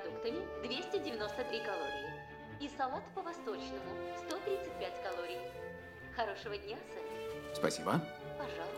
продуктами 293 калории и салат по-восточному 135 калорий. Хорошего дня, сэр. Спасибо. Пожалуйста.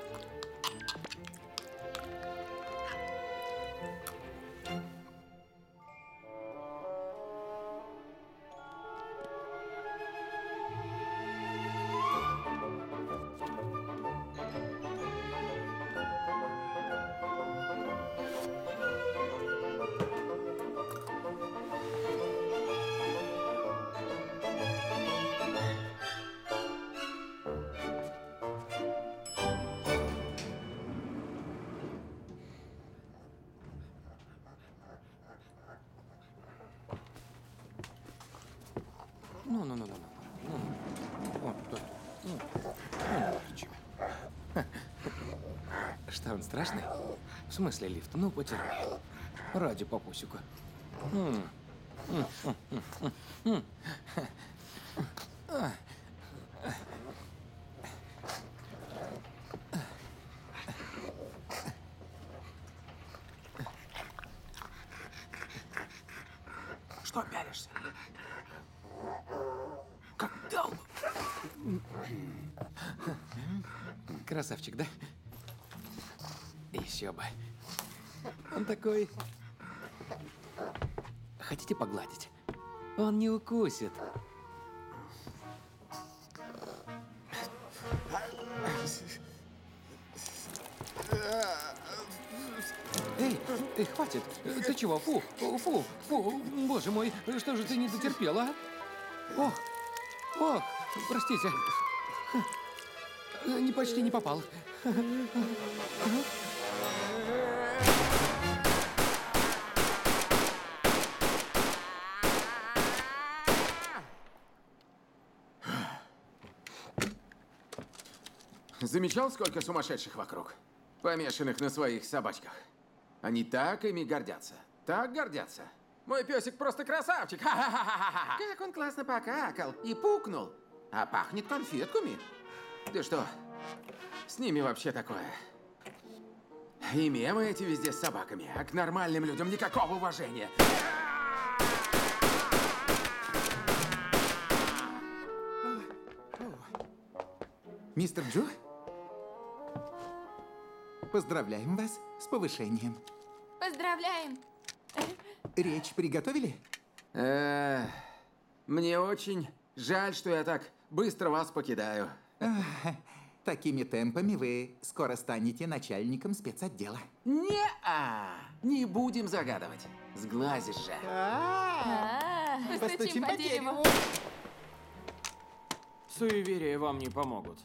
Что, он страшный? В смысле лифт? Ну, потерпи. Ради папусика. Что пялишься? Как дал? Красавчик, да? Еще бы. Он такой… Хотите погладить? Он не укусит. Эй, эй, хватит. Ты чего? Фу, фу, фу. Боже мой, что же ты не дотерпела, а? Ох, ох, простите. Почти не попал. Замечал, сколько сумасшедших вокруг, помешанных на своих собачках? Они так ими гордятся, так гордятся. Мой песик просто красавчик! Ха-ха-ха-ха-ха! Как он классно покакал и пукнул, а пахнет конфетками. Ты что, с ними вообще такое? И мемы эти везде с собаками, а к нормальным людям никакого уважения. Мистер Джу? Поздравляем вас с повышением. Поздравляем. Речь приготовили? Мне очень жаль, что я так быстро вас покидаю. Такими темпами вы скоро станете начальником спецотдела. Не-а! Не будем загадывать. Сглазишь же. Постучим по дереву. Суеверия вам не помогут.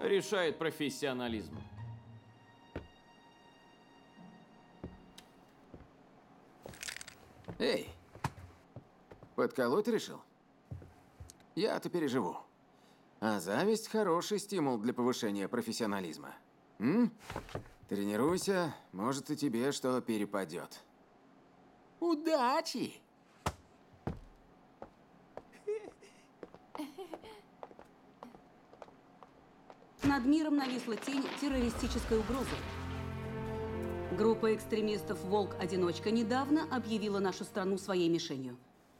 Решает профессионализм. Эй, подколоть решил? Я-то переживу. А зависть – хороший стимул для повышения профессионализма. Тренируйся, может, и тебе что перепадет. Удачи! Над миром нависла тень террористической угрозы. Группа экстремистов «Волк-одиночка» недавно объявила нашу страну своей мишенью.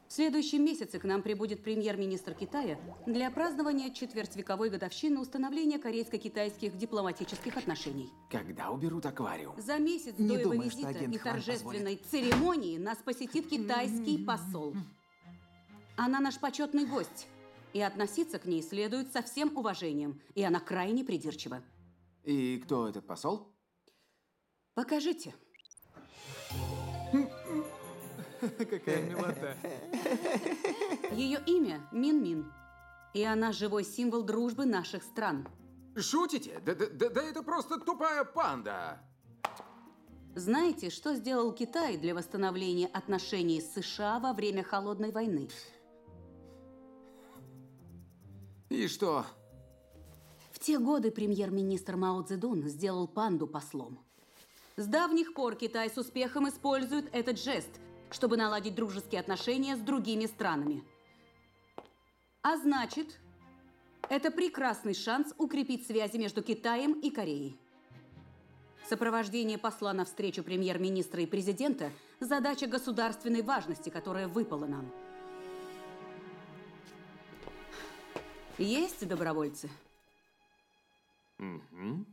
В следующем месяце к нам прибудет премьер-министр Китая для празднования четвертьвековой годовщины установления корейско-китайских дипломатических отношений. Когда уберут аквариум? За месяц до его визита и торжественной церемонии нас посетит китайский посол. Она наш почетный гость, и относиться к ней следует со всем уважением, и она крайне придирчива. И кто этот посол? Покажите. Какая милота. Ее имя Минмин, и она живой символ дружбы наших стран. Шутите? Да это просто тупая панда. Знаете, что сделал Китай для восстановления отношений с США во время Холодной войны? И что? В те годы премьер-министр Мао Цзэдун сделал панду послом. С давних пор Китай с успехом использует этот жест, чтобы наладить дружеские отношения с другими странами. А значит, это прекрасный шанс укрепить связи между Китаем и Кореей. Сопровождение посла на встречу премьер-министра и президента задача государственной важности, которая выпала нам. Есть добровольцы? Угу.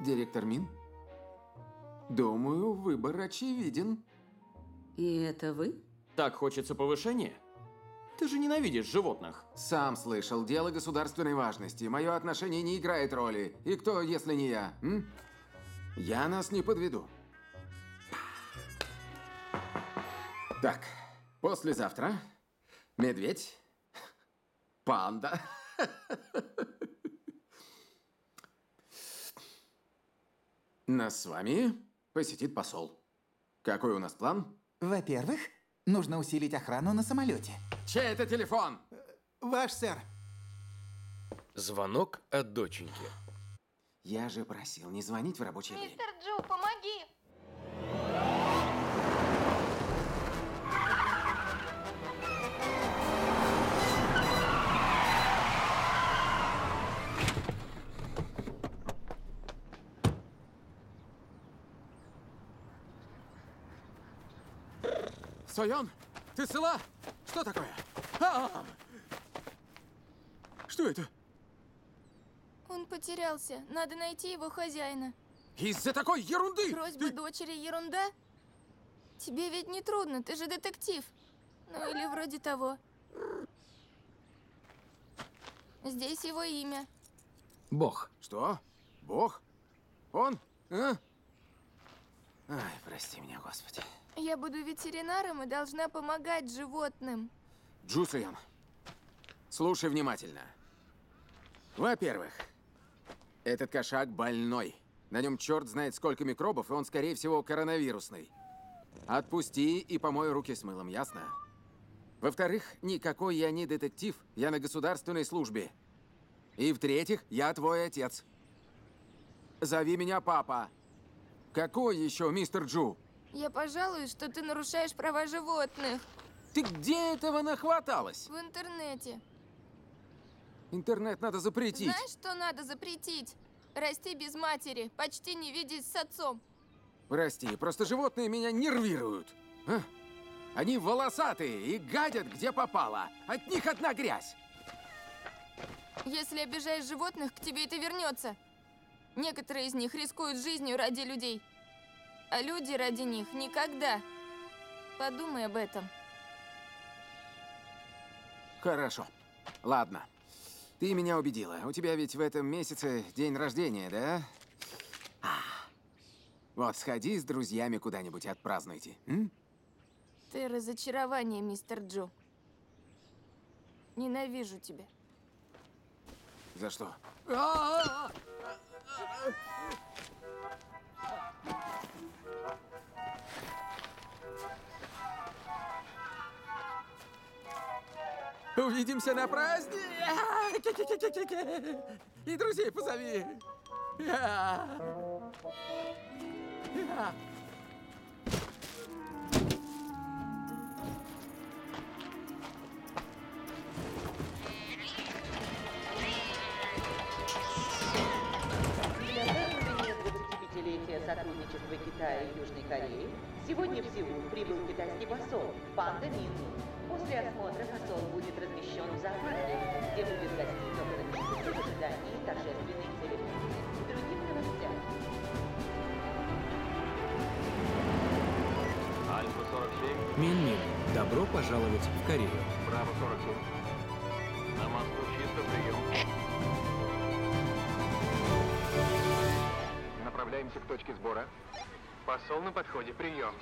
Директор Мин, думаю, выбор очевиден. И это вы? Так хочется повышения? Ты же ненавидишь животных. Сам слышал, дело государственной важности. Мое отношение не играет роли. И кто, если не я? М? Я нас не подведу. Так, послезавтра медведь, панда. Нас с вами посетит посол. Какой у нас план? Во-первых, нужно усилить охрану на самолете. Чей это телефон? Ваш, сэр. Звонок от доченьки. Я же просил не звонить в рабочее время. Мистер Джу, помоги! Соён, ты цела? Что такое? А-а-а! Что это? Он потерялся. Надо найти его хозяина. Из-за такой ерунды! Просьба дочери ерунда? Тебе ведь не трудно, ты же детектив. Ну или вроде того. Здесь его имя. Бог. Что? Бог? Он? А? Ай, прости меня, Господи. Я буду ветеринаром и должна помогать животным. Джу Суян, слушай внимательно. Во-первых, этот кошак больной. На нем черт знает сколько микробов, и он, скорее всего, коронавирусный. Отпусти и помой руки с мылом, ясно? Во-вторых, никакой я не детектив, я на государственной службе. И в-третьих, я твой отец. Зови меня папа. Какой еще мистер Джу? Я пожалуюсь, что ты нарушаешь права животных. Ты где этого нахваталась? В интернете. Интернет надо запретить. Знаешь, что надо запретить? Расти без матери, почти не видеть с отцом. Прости, просто животные меня нервируют. А? Они волосатые и гадят, где попало. От них одна грязь. Если обижаешь животных, к тебе это вернется. Некоторые из них рискуют жизнью ради людей. А люди ради них никогда. Подумай об этом. Хорошо. Ладно. Ты меня убедила. У тебя ведь в этом месяце день рождения, да? Вот, сходи с друзьями куда-нибудь, отпразднуйте. М? Ты разочарование, мистер Джу. Ненавижу тебя. За что? Увидимся на празднике! И друзей позови! Сотрудничества Китая и Южной Кореи, сегодня в Сеул прибыл китайский посол, панда Минмин. После осмотра посол будет размещен в зоопарке, где будет гостить около месяца в ожидании торжественной церемонии. Другим новостям. Альфа-47. Минмин, добро пожаловать в Корею. Браво-47. На Москву чисто, прием. Направляемся к точке сбора. Посол на подходе, прием.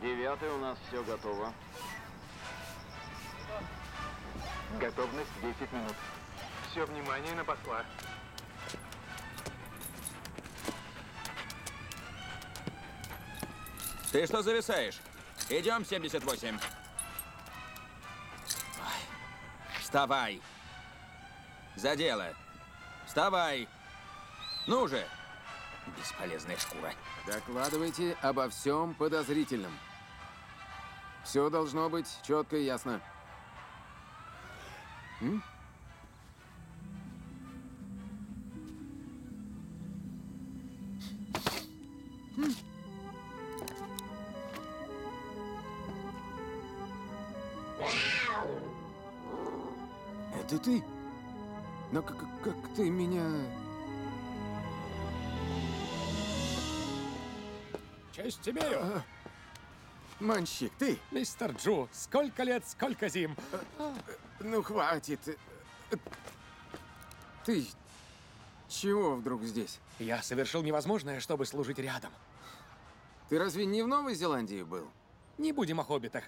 9-й, у нас все готово. Готовность 10 минут. Все внимание на посла. Ты что зависаешь? Идем, 78. Вставай. За дело. Вставай. Ну же. Бесполезная шкура. Докладывайте обо всем подозрительном. Все должно быть четко и ясно. М? ты... Но как ты меня... Честь тебе! Манщик, ты? Мистер Джу, сколько лет, сколько зим. Ну, хватит. Ты чего вдруг здесь? Я совершил невозможное, чтобы служить рядом. Ты разве не в Новой Зеландии был? Не будем о хоббитах.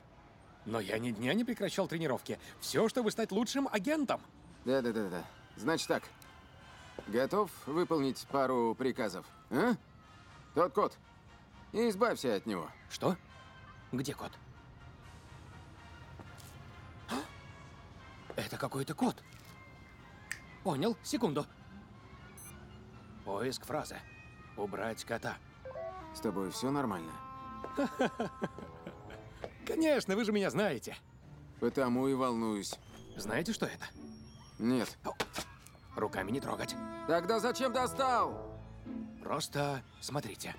Но я ни дня не прекращал тренировки. Все, чтобы стать лучшим агентом. Да. Значит так. Готов выполнить пару приказов? А? Тот кот. И избавься от него. Что? Где кот? Это какой-то кот. Понял. Секунду. Поиск фразы. Убрать кота. С тобой все нормально? Конечно, вы же меня знаете. Потому и волнуюсь. Знаете, что это? Нет. Руками не трогать. Тогда зачем достал? Просто смотрите.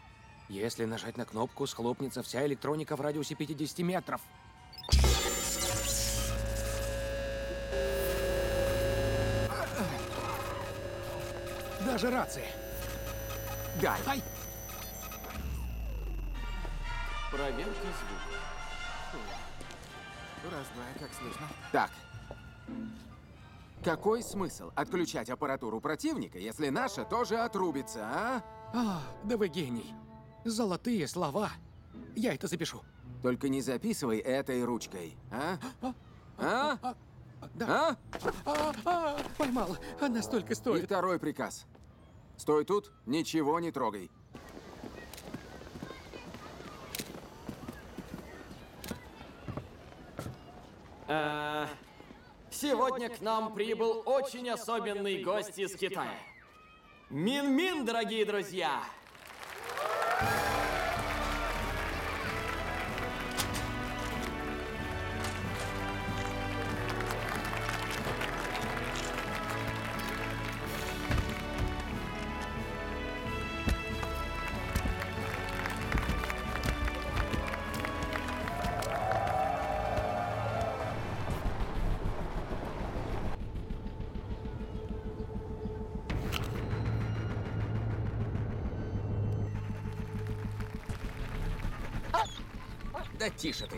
Если нажать на кнопку, схлопнется вся электроника в радиусе 50 метров. Даже рации. Дай. Ай. Проверка звука. Раз-два, как слышно. Так. Какой смысл отключать аппаратуру противника, если наша тоже отрубится, а? Да вы гений. Золотые слова. Я это запишу. Только не записывай этой ручкой, а? Да. Поймал. Она столько стоит. И второй приказ. Стой тут, ничего не трогай. Сегодня к нам прибыл очень особенный гость из Китая. Минмин, дорогие друзья! Да тише ты.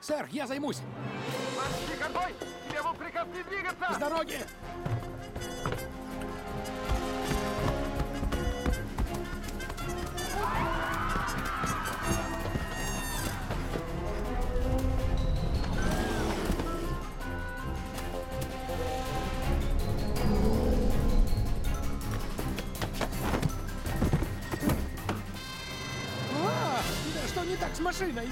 Сэр, я займусь. Марш, никакой! Тебе был приказ не двигаться! С дороги! Что не так с машиной?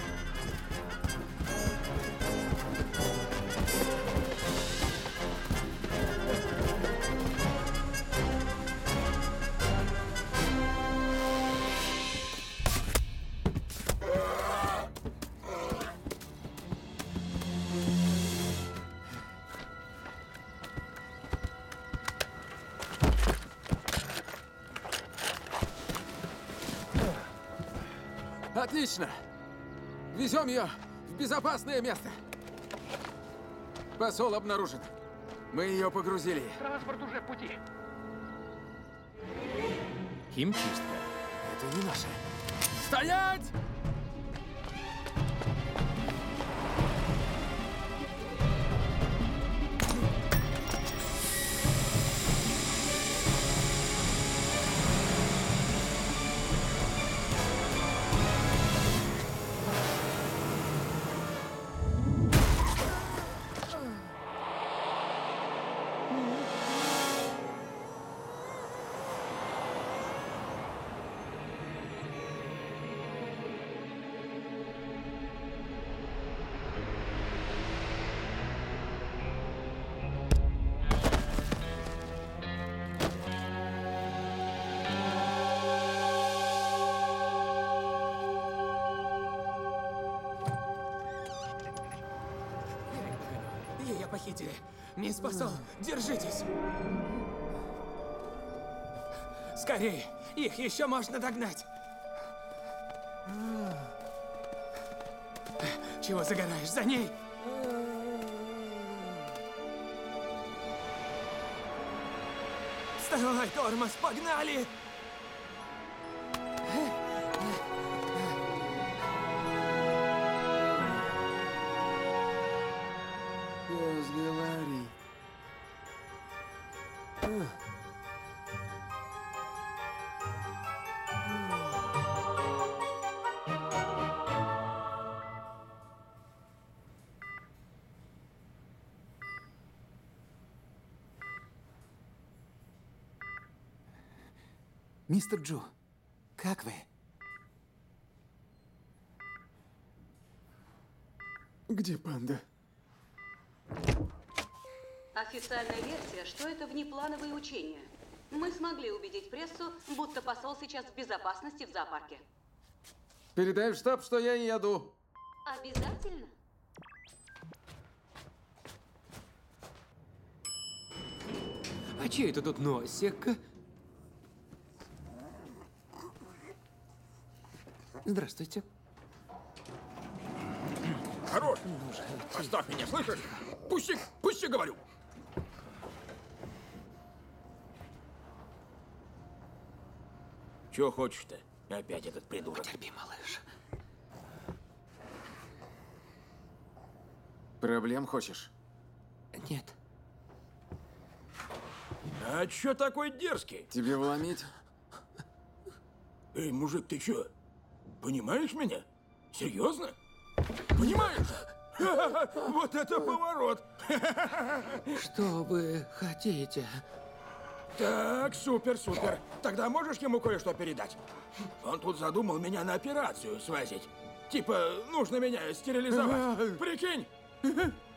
Отлично! Везем ее в безопасное место. Посол обнаружен. Мы ее погрузили. Транспорт уже в пути. Химчистка. Это не наша. Стоять! Похитили. Не спасал. Держитесь. Скорее. Их еще можно догнать. Чего загораешь? За ней. Вставай, тормоз. Погнали. Мистер Джу, как вы? Где панда? Официальная версия, что это внеплановые учения. Мы смогли убедить прессу, будто посол сейчас в безопасности в зоопарке. Передай в штаб, что я не еду. Обязательно? А чей это тут носик? Здравствуйте. Хорош! Оставь меня, слышишь? Пусть я говорю! Чего хочешь-то? Опять этот придурок. Потерпи, малыш. Проблем хочешь? Нет. А чё такой дерзкий? Тебе вломить? Эй, мужик, ты чё? Понимаешь меня? Серьезно? Понимаешь? Вот это поворот! Что вы хотите? Так, супер. Тогда можешь ему кое-что передать? Он тут задумал меня на операцию свозить. Типа, нужно меня стерилизовать. Прикинь?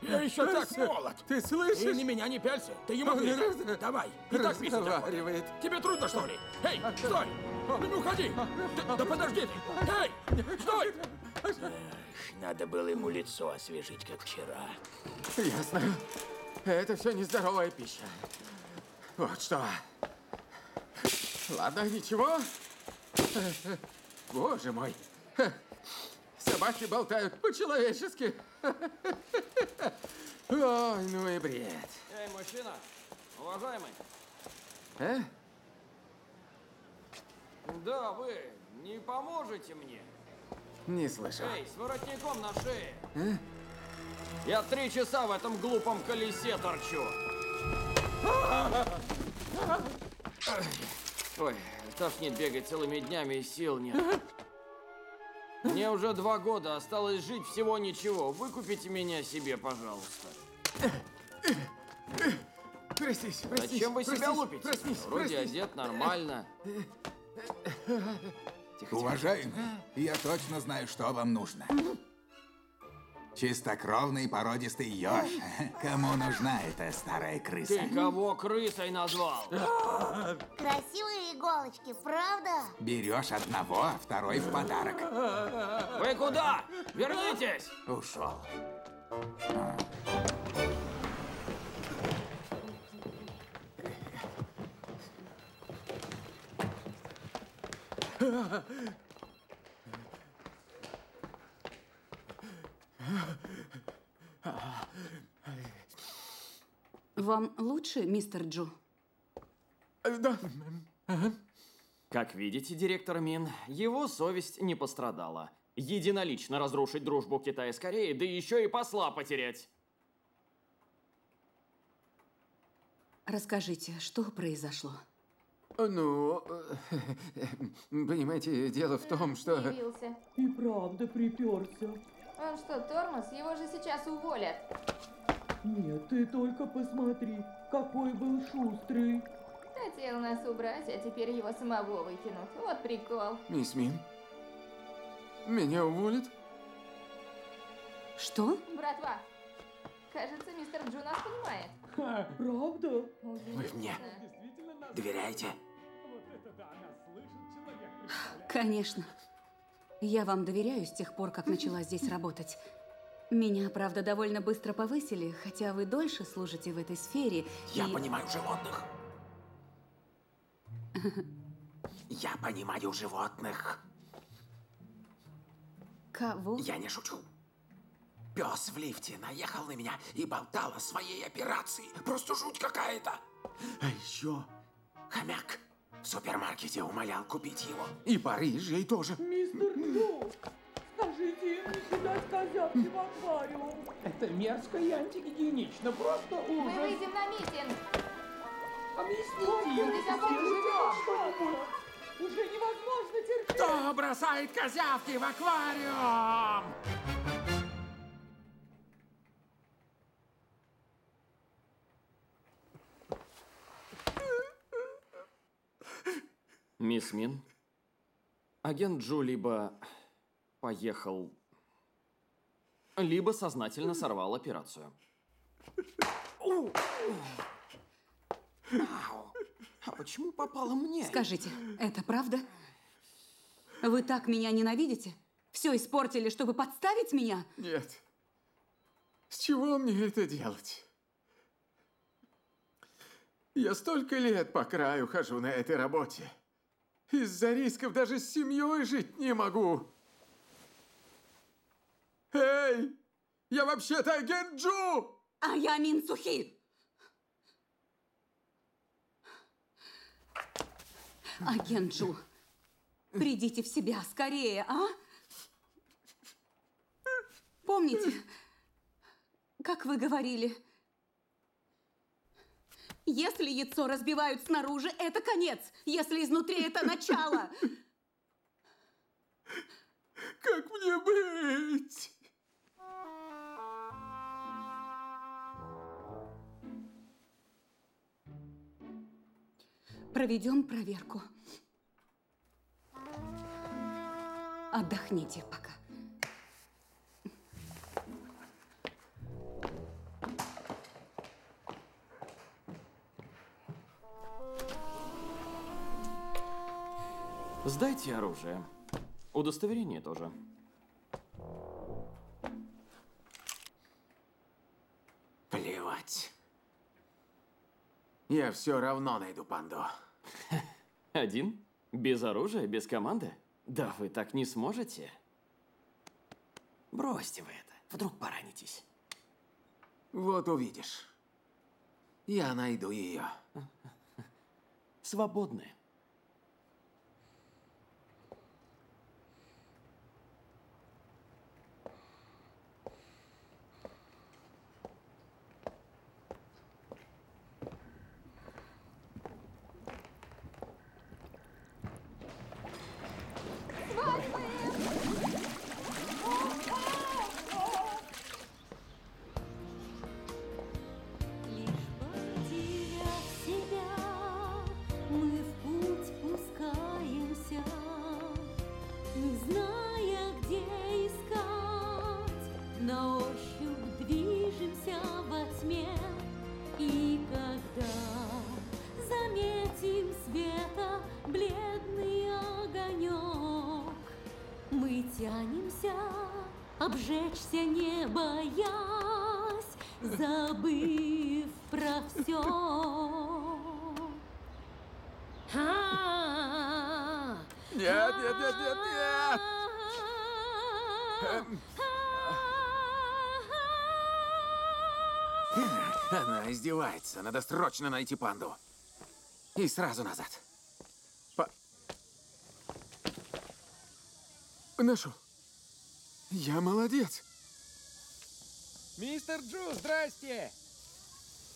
Я еще так молод. Ты слышишь? И на меня не пялься. Ты ему говоришь. Давай. И так разговаривает. Тебе трудно, что ли? Эй, стой! Не уходи! Да подожди ты! Эй! Стой! Эх, надо было ему лицо освежить, как вчера. Ясно. Это все нездоровая пища. Вот что. Ладно, ничего. Боже мой. Собаки болтают по-человечески. Ой, ну и бред. Эй, мужчина, уважаемый. А? Да, вы не поможете мне? Не слышал. Эй, с воротником на шее. А? Я 3 часа в этом глупом колесе торчу. Ой, тошнит бегать целыми днями, сил нет. Мне уже 2 года, осталось жить всего ничего. Выкупите меня себе, пожалуйста. Проснись, проснись. Зачем вы себя лупите? Вроде одет нормально. Тихо. Уважаемый, я точно знаю, что вам нужно. Чистокровный породистый ёж. Кому нужна эта старая крыса? Ты кого крысой назвал? Красивые иголочки, правда? Берешь одного, а второй в подарок. Вы куда? Вернитесь! Ушел. Вам лучше, мистер Джу? Да. Как видите, директор Мин, его совесть не пострадала. Единолично разрушить дружбу Китая с Кореей, да еще и посла потерять. Расскажите, что произошло? Ну, понимаете, дело в том, что... Явился. И правда приперся. Он что, тормоз? Его же сейчас уволят. Нет, ты только посмотри, какой был шустрый. Хотел нас убрать, а теперь его самого выкинут. Вот прикол. Мисс Мин, меня уволят? Что? Братва, кажется, мистер Джу нас понимает. Ха, правда? Вы мне доверяете? Конечно. Я вам доверяю с тех пор, как начала здесь работать. Меня, правда, довольно быстро повысили, хотя вы дольше служите в этой сфере. Я понимаю животных. Я понимаю животных. Кого? Я не шучу. Пес в лифте наехал на меня и болтал о своей операции. Просто жуть какая-то. А еще хомяк в супермаркете умолял купить его. И Парижей тоже. Мистер Джу, скажите им не кидать козявки в аквариум. Это мерзко и антигигиенично. Просто ужас. Мы выйдем на митинг. Объясните, уже невозможно терпеть. Кто бросает козявки в аквариум? Мисс Мин, агент Джу либо поехал, либо сознательно сорвал операцию. А почему попало мне? Скажите, это правда? Вы так меня ненавидите? Все испортили, чтобы подставить меня? Нет. С чего мне это делать? Я столько лет по краю хожу на этой работе. Из-за рисков даже с семьей жить не могу. Эй, я вообще-то агент Джу! А я Мин Сухи. Агент Джу, придите в себя скорее, а? Помните, как вы говорили, если яйцо разбивают снаружи, это конец. Если изнутри, это начало. Как мне быть? Проведем проверку. Отдохните пока. Сдайте оружие. Удостоверение тоже. Плевать. Я все равно найду панду. Один? Без оружия, без команды? Да вы так не сможете. Бросьте вы это. Вдруг поранитесь. Вот увидишь. Я найду ее. Свободная. Обжечься не боясь, забыв про все. Нет, нет, нет, нет, нет. Она издевается. Надо срочно найти панду. И сразу назад. Нашел. Я молодец. Мистер Джу, здрасте.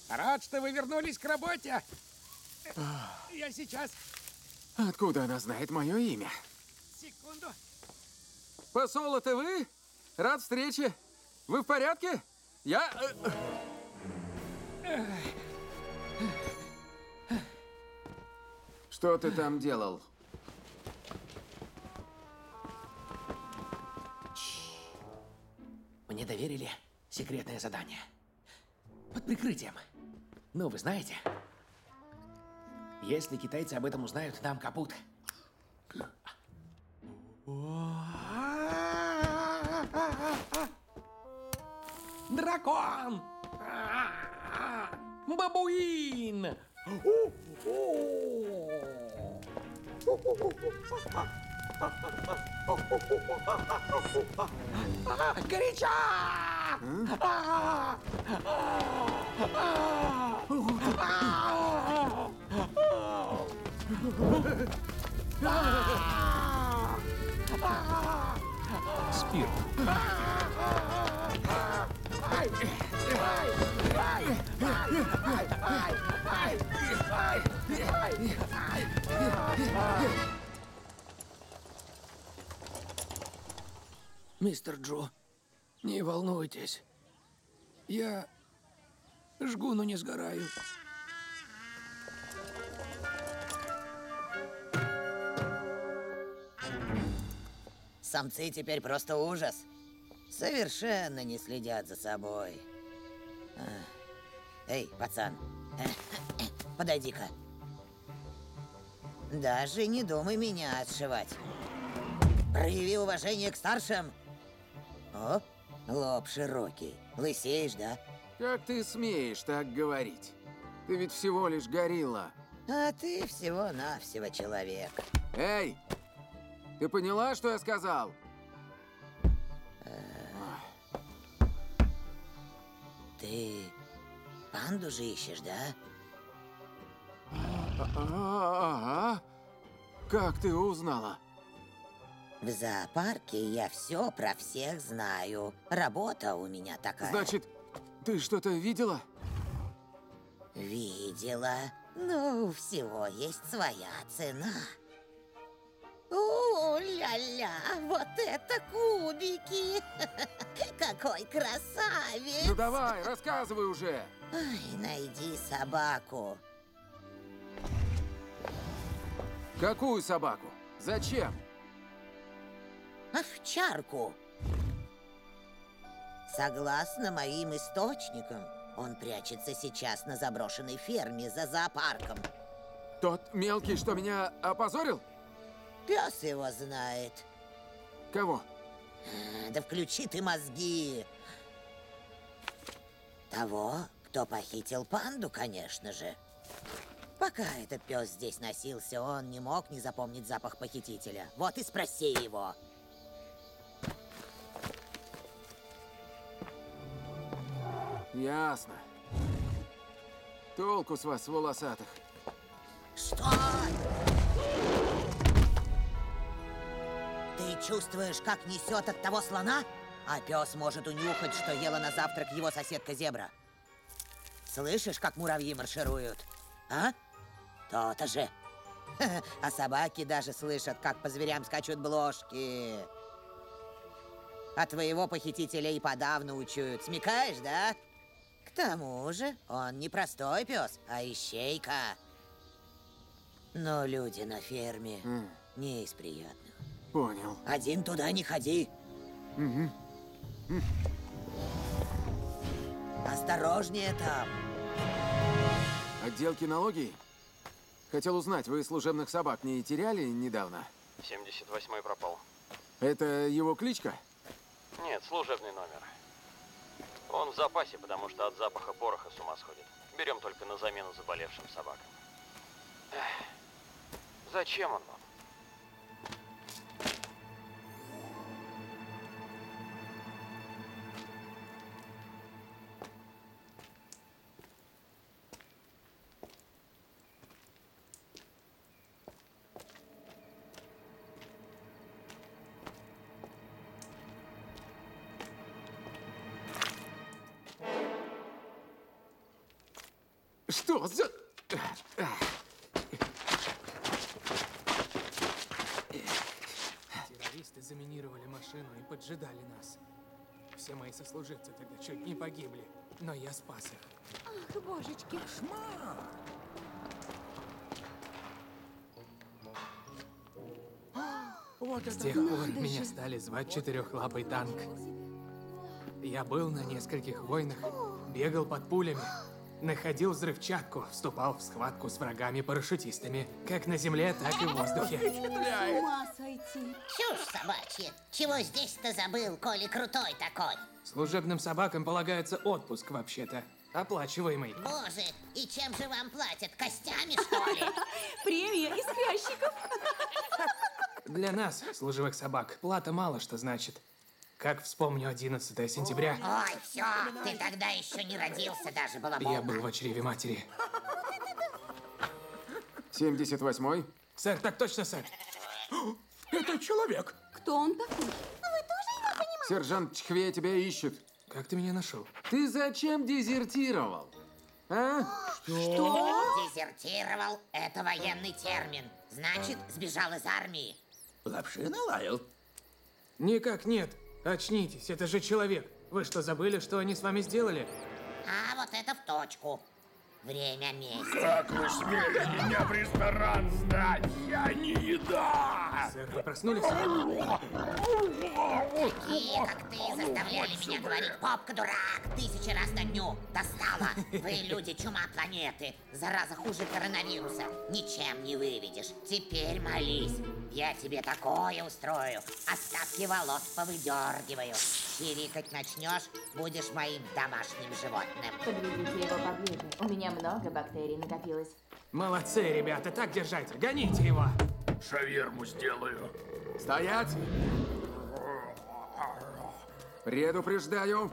Рад, что вы вернулись к работе. Я сейчас... Откуда она знает мое имя? Секунду. Посол, это вы? Рад встрече. Вы в порядке? Я... Что ты там делал? Мне доверили секретное задание. Под прикрытием. Ну, вы знаете, если китайцы об этом узнают, нам капут. Дракон! Бабуин! Горяча! Спирт. Мистер Джу, не волнуйтесь. Я жгу, но не сгораю. Самцы теперь просто ужас. Совершенно не следят за собой. Эй, пацан, подойди-ка. Даже не думай меня отшивать. Прояви уважение к старшим. О, лоб широкий. Лысеешь, да? Как ты смеешь так говорить? Ты ведь всего лишь горилла. А ты всего-навсего человек. Эй! Ты поняла, что я сказал? Ты панду же ищешь, да? Как ты узнала? В зоопарке я все про всех знаю. Работа у меня такая. Значит, ты что-то видела? Видела. Ну, у всего есть своя цена. О-ля-ля, вот это кубики! Какой красавец! Ну давай, рассказывай уже! Ай, найди собаку. Какую собаку? Зачем? Овчарку. Согласно моим источникам, он прячется сейчас на заброшенной ферме за зоопарком. Тот мелкий, что меня опозорил? Пес его знает. Кого? Да включи ты мозги. Того, кто похитил панду, конечно же. Пока этот пес здесь носился, он не мог не запомнить запах похитителя. Вот и спроси его. Ясно. Толку с вас, волосатых. Что? Чувствуешь, как несет от того слона? А пес может унюхать, что ела на завтрак его соседка-зебра. Слышишь, как муравьи маршируют? А? То-то же. А собаки даже слышат, как по зверям скачут блошки. А твоего похитителя и подавно учуют. Смекаешь, да? К тому же он не простой пес, а ищейка. Но люди на ферме не из приятных. Понял. Один туда не ходи. Осторожнее там. Отдел кинологии? Хотел узнать, вы служебных собак не теряли недавно? 78-й пропал. Это его кличка? Нет, служебный номер. Он в запасе, потому что от запаха пороха с ума сходит. Берем только на замену заболевшим собакам. Зачем он вам? Что за... Террористы заминировали машину и поджидали нас. Все мои сослуживцы тогда чуть не погибли, но я спас их. Ах, божечки. Кошмар! С тех пор меня стали звать четырехлапый танк. Я был на нескольких войнах, бегал под пулями, находил взрывчатку, вступал в схватку с врагами-парашютистами, как на земле, так и в воздухе. С ума сойти. Чушь собачья. Чего здесь-то забыл, коли крутой такой? Служебным собакам полагается отпуск, вообще-то. Оплачиваемый. Боже, и чем же вам платят? Костями, что ли? Премия из хрящиков. Для нас, служивых собак, плата мало что значит. Как вспомню 11 сентября... Ой, все, ты тогда еще не родился даже, балабол. Я был в чреве матери. 78-й? Сэр, так точно, сэр. Это человек. Кто он такой? Вы тоже его понимаете? Сержант Чхве тебя ищет. Как ты меня нашел? Ты зачем дезертировал? А? Что? Дезертировал – это военный термин. Значит, сбежал из армии. Лапши налаял. Никак нет. Очнитесь, это же человек. Вы что, забыли, что они с вами сделали? А вот это в точку. Время месяца. Как вы смели меня в ресторан сдать? Я не еда! Сэр, вы проснулись? Такие, как ты, заставляли меня говорить «попка, дурак» 1000 раз на дню. Достала. Вы люди, чума планеты. Зараза хуже коронавируса. Ничем не выведешь. Теперь молись. Я тебе такое устрою. Остатки волос повыдергиваю. Чирикать начнешь, будешь моим домашним животным. Подведите его поближе. У меня много бактерий накопилось. Молодцы, ребята, так держать. Гоните его. Шаверму сделаю. Стоять! Предупреждаю.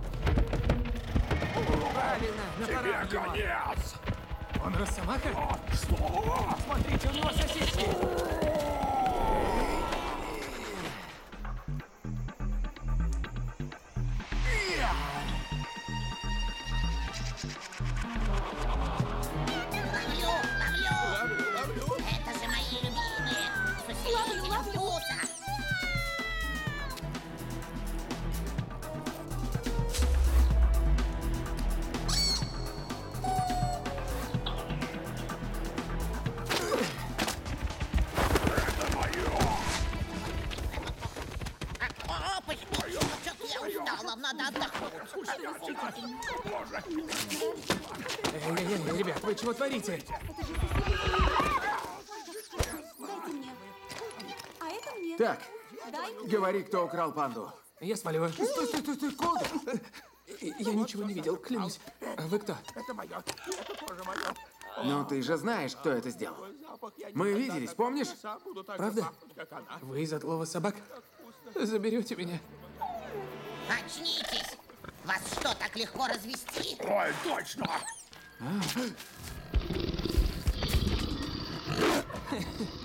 Правильно, на парад его. Конец. Он росомаха? Что? Смотрите, у него сосиски. Ребят, вы чего творите? Так, говори, кто украл панду. Я сваливаю. Стой, куда? Я ничего не видел, клянусь. Вы кто? Это мое. Это тоже мое. Ну, ты же знаешь, кто это сделал. Мы виделись, помнишь? Правда? Вы из отлова собак? Заберете меня. Очнитесь! Вас что, так легко развести? Ой, точно!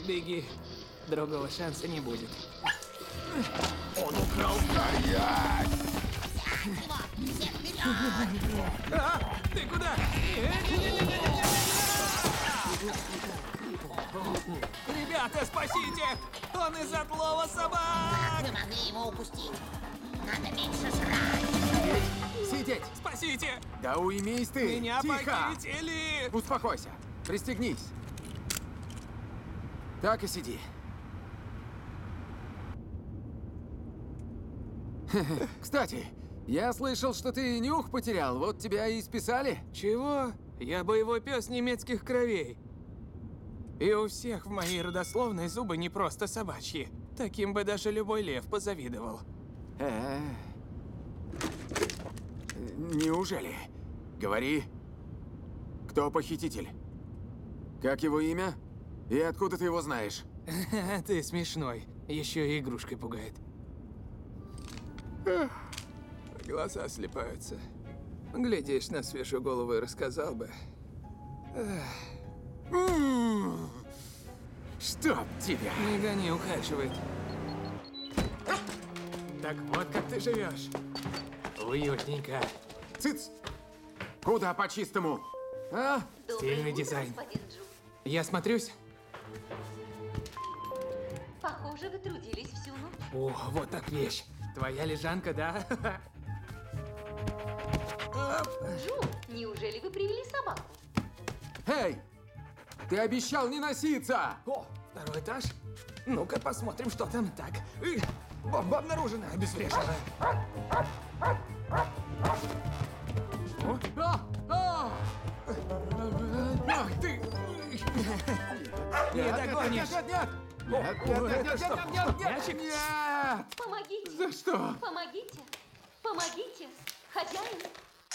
Беги. Другого шанса не будет. Он украл каяк! Ты куда? Ребята, спасите! Он из отлова собак! Мы могли его упустить. Надо меньше жрать. Сидеть! Спасите! Да уймись ты! Меня похитили! Успокойся! Пристегнись! Так и сиди. Кстати, я слышал, что ты нюх потерял. Вот тебя и списали. Чего? Я боевой пес немецких кровей. И у всех в моей родословной зубы не просто собачьи. Таким бы даже любой лев позавидовал. Неужели? Говори, кто похититель? Как его имя? И откуда ты его знаешь? Ты смешной. Еще и игрушкой пугает. Глаза слепаются. Глядишь на свежую голову и рассказал бы. Чтоб тебя! Не гони, ухачивает. Так вот как ты живешь. Уютненько. Цыц! Куда по-чистому? А? Стильный дизайн. Я смотрюсь? Похоже, вы трудились всю ночь. О, вот так вещь. Твоя лежанка, да? Джу, неужели вы привели собаку? Эй! Ты обещал не носиться! О, второй этаж? Ну-ка посмотрим, что там. Так. Бомба обнаружена, обезврежена. Ах ты! Не догонишь! Нет! Помогите! За что? Помогите! Помогите! Хозяин!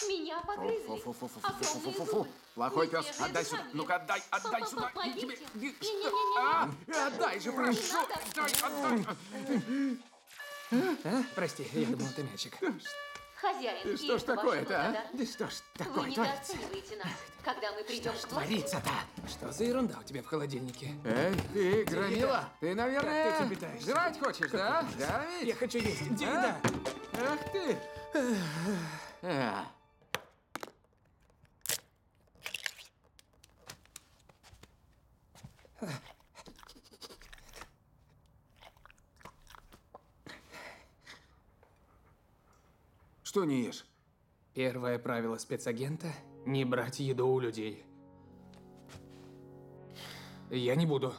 Меня погрызли. Огромные зубы. Плохой пес, отдай сюда. Ну-ка, отдай сюда. Не-не-не. Отдай же, прошу. Отдай. Прости, я думал, ты мячик. Хозяин, что ж такое-то, а? Да что ж такое-то? Вы недооцениваете нас, когда мы придем к власти. Что творится-то? Что за ерунда у тебя в холодильнике? Эй, ты, громила, ты, наверное, жрать хочешь, да? Да, ведь? Я хочу есть. Деда. Ах ты. Что не ешь? Первое правило спецагента – не брать еду у людей. Я не буду.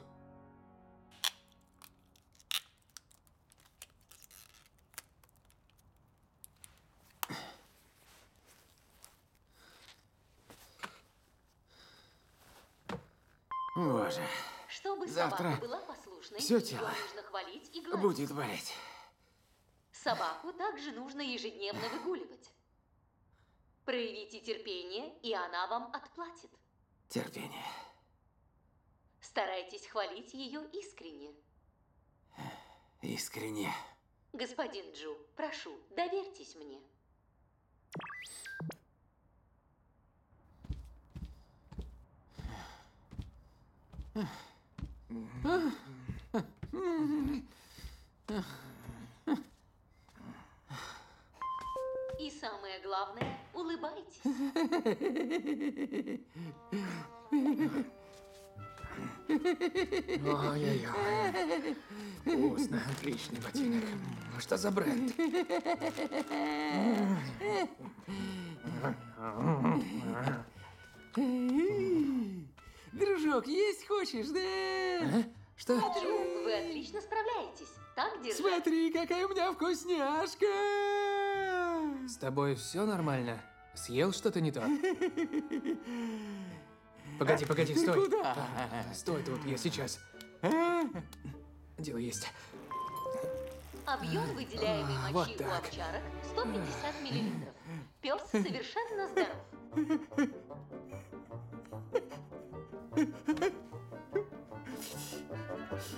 Боже. Чтобы завтра была послушной, все тело нужно хвалить и гладить. Будет болеть. Собаку также нужно ежедневно выгуливать. Проявите терпение, и она вам отплатит. Терпение. Старайтесь хвалить ее искренне. Искренне. Господин Джу, прошу, доверьтесь мне. И самое главное, улыбайтесь. Ой-ой-ой. Вкусно, отличный ботинок. Что за бренд? Дружок, есть хочешь, да? А? Что? Смотри, вы отлично справляетесь. Так держи. Смотри, какая у меня вкусняшка! С тобой все нормально? Съел что-то не то? Погоди, погоди, стой. Куда? Стой тут, я сейчас. Дело есть. Объем выделяемой мочи вот у овчарок 150 мл. Пес совершенно здоров.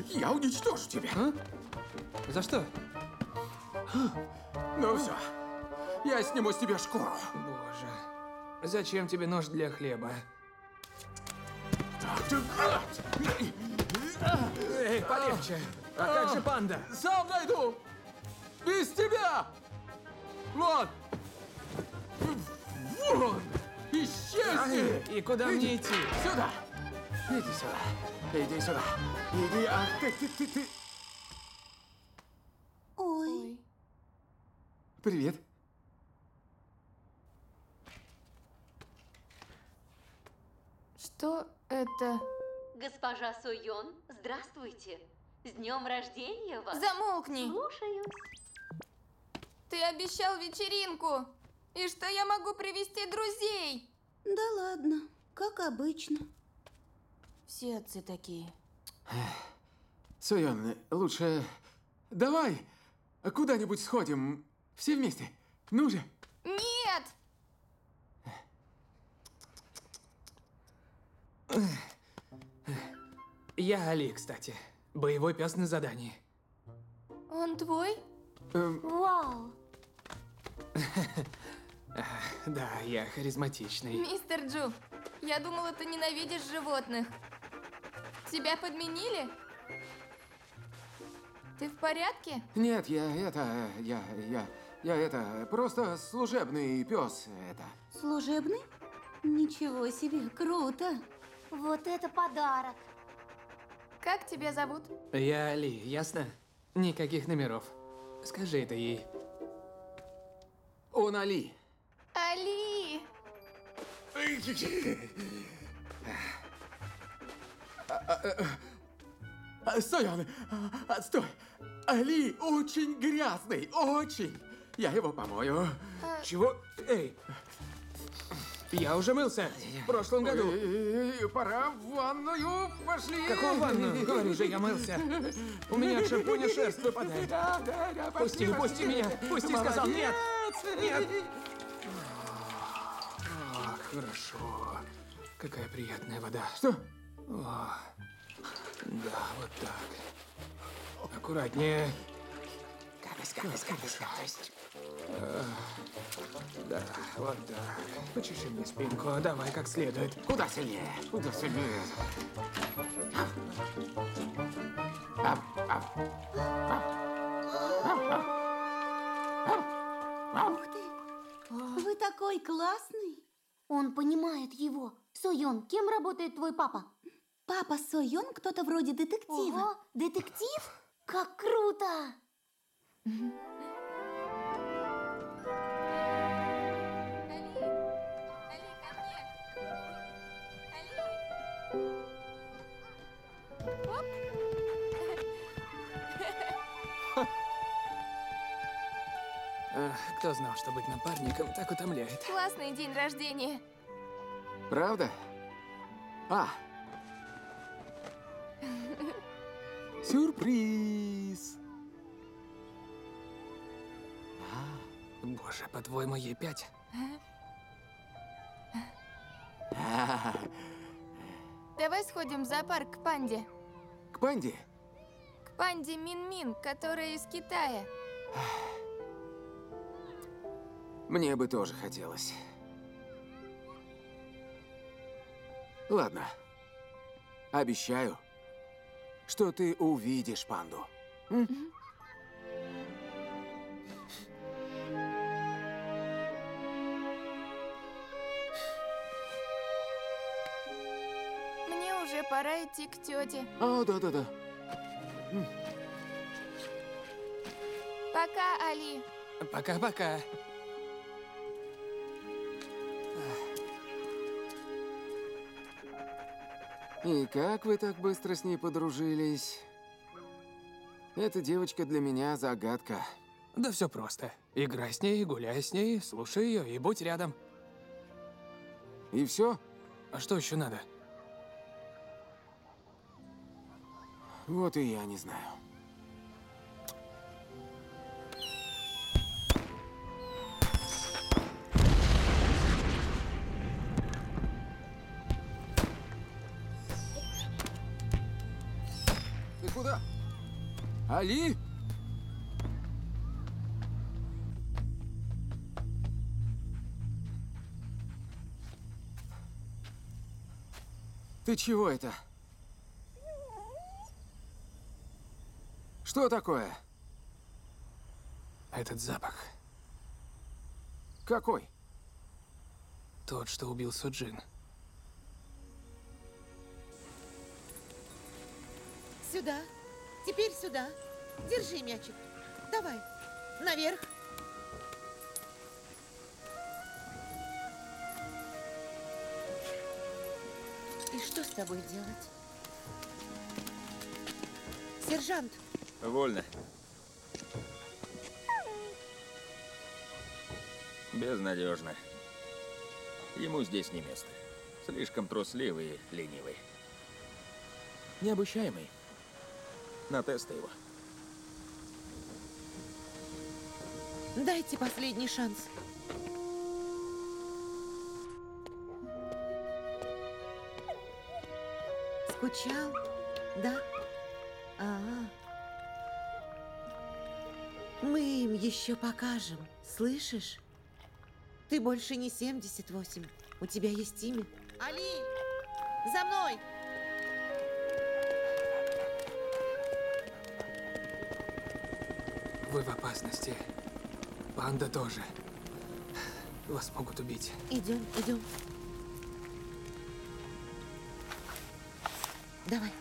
Я уничтожу тебя. А? За что? Ну все, я сниму с тебя шкуру. Боже, зачем тебе нож для хлеба? Эй, полегче. А как же панда? Сам найду. Без тебя. Вот. Вот. Исчезни. И куда мне идти? Сюда. Иди сюда. Иди сюда. Иди, ах ты. Ой. Привет. Что это? Госпожа Сойон, здравствуйте. С днем рождения вас. Замолкни. Слушаюсь. Ты обещал вечеринку. И что я могу привести друзей? Да ладно, как обычно. Все отцы такие. Сойон, лучше давай куда-нибудь сходим. Все вместе. Ну же. Нет! Я Али, кстати. Боевой пес на задании. Он твой? Вау! Да, я харизматичный. Мистер Джу, я думала, ты ненавидишь животных. Тебя подменили? Ты в порядке? Нет, я просто служебный пес. Служебный? Ничего себе, круто! Вот это подарок! Как тебя зовут? Я Ли, ясно? Никаких номеров. Скажи это ей. Он Али. Али! Соён, отстой! Али очень грязный, очень! Я его помою. Чего? Эй! Я уже мылся в прошлом году. Пора в ванную, пошли. Какую ванную? Говорю же, я мылся. У меня от шампуня шерсть выпадает. Да, пусти, пошли, пусти пошли. Меня. Пусти, молодец. Сказал. Нет, нет. Ох, хорошо. Какая приятная вода. Что? О, да, вот так. Аккуратнее. Капец. Да, вот так. Почеши мне спинку, давай как следует. Куда сильнее? Ух ты! Вы такой классный! Он понимает его. Соён, кем работает твой папа? Папа Соён кто-то вроде детектива. Ого, детектив? Как круто! Кто знал, что быть напарником так утомляет? Классный день рождения. Правда? Сюрприз! Боже, по-твоему, ей 5? Давай сходим в зоопарк к панде. К панде? К панде Минмин, которая из Китая. Мне бы тоже хотелось. Ладно. Обещаю, что ты увидишь панду. Мне уже пора идти к тете. О, да. Пока, Али. Пока-пока. И как вы так быстро с ней подружились? Эта девочка для меня загадка. Да все просто. Играй с ней, гуляй с ней, слушай ее и будь рядом. И все? А что еще надо? Вот и я не знаю. Али? Ты чего это? Что такое? Этот запах. Какой? Тот, что убил Суджин. Сюда. Теперь сюда. Держи мячик. Давай. Наверх. И что с тобой делать? Сержант. Вольно. Безнадежно. Ему здесь не место. Слишком трусливый и ленивый. Необучаемый. На тесты его. Дайте последний шанс. Скучал? Да? Мы им еще покажем, слышишь? Ты больше не 78. У тебя есть имя. Али! За мной! Вы в опасности. Панда тоже. Вас могут убить. Идем. Давай.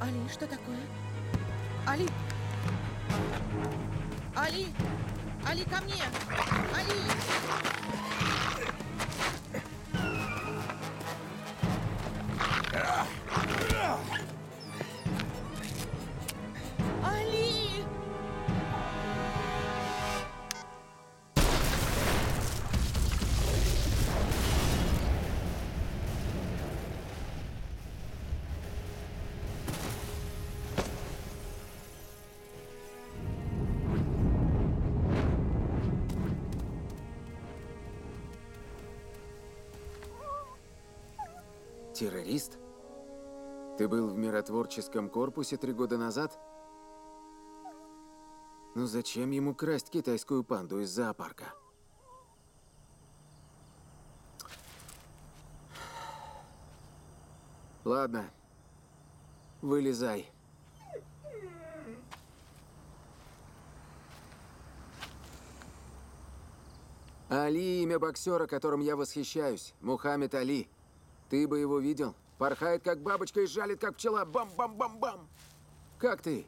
Али, что такое? Али! Али! Али, ко мне! Али! Али! Террорист? Ты был в миротворческом корпусе 3 года назад? Ну зачем ему красть китайскую панду из зоопарка? Ладно, вылезай. Али – имя боксера, которым я восхищаюсь, Мухаммед Али. Ты бы его видел? Порхает, как бабочка, и жалит, как пчела. Бам-бам-бам-бам! Как ты?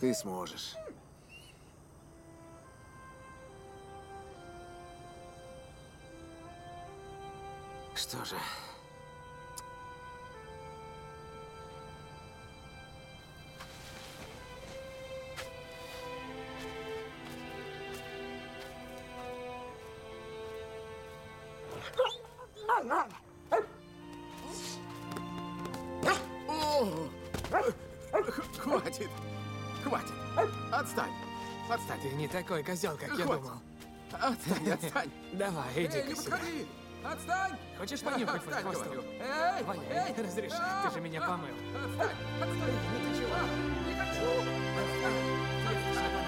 Ты сможешь. Что же... Хватит! Хватит! Отстань! Отстань! Ты не такой козел, как я думал. Отстань, отстань! Давай, иди-ка сюда. Отстань! Хочешь понюхать под хвостом? Валяй, разрешай, ты же меня помыл. Отстань! Отстань! Ты чего? Не хочу! Отстань!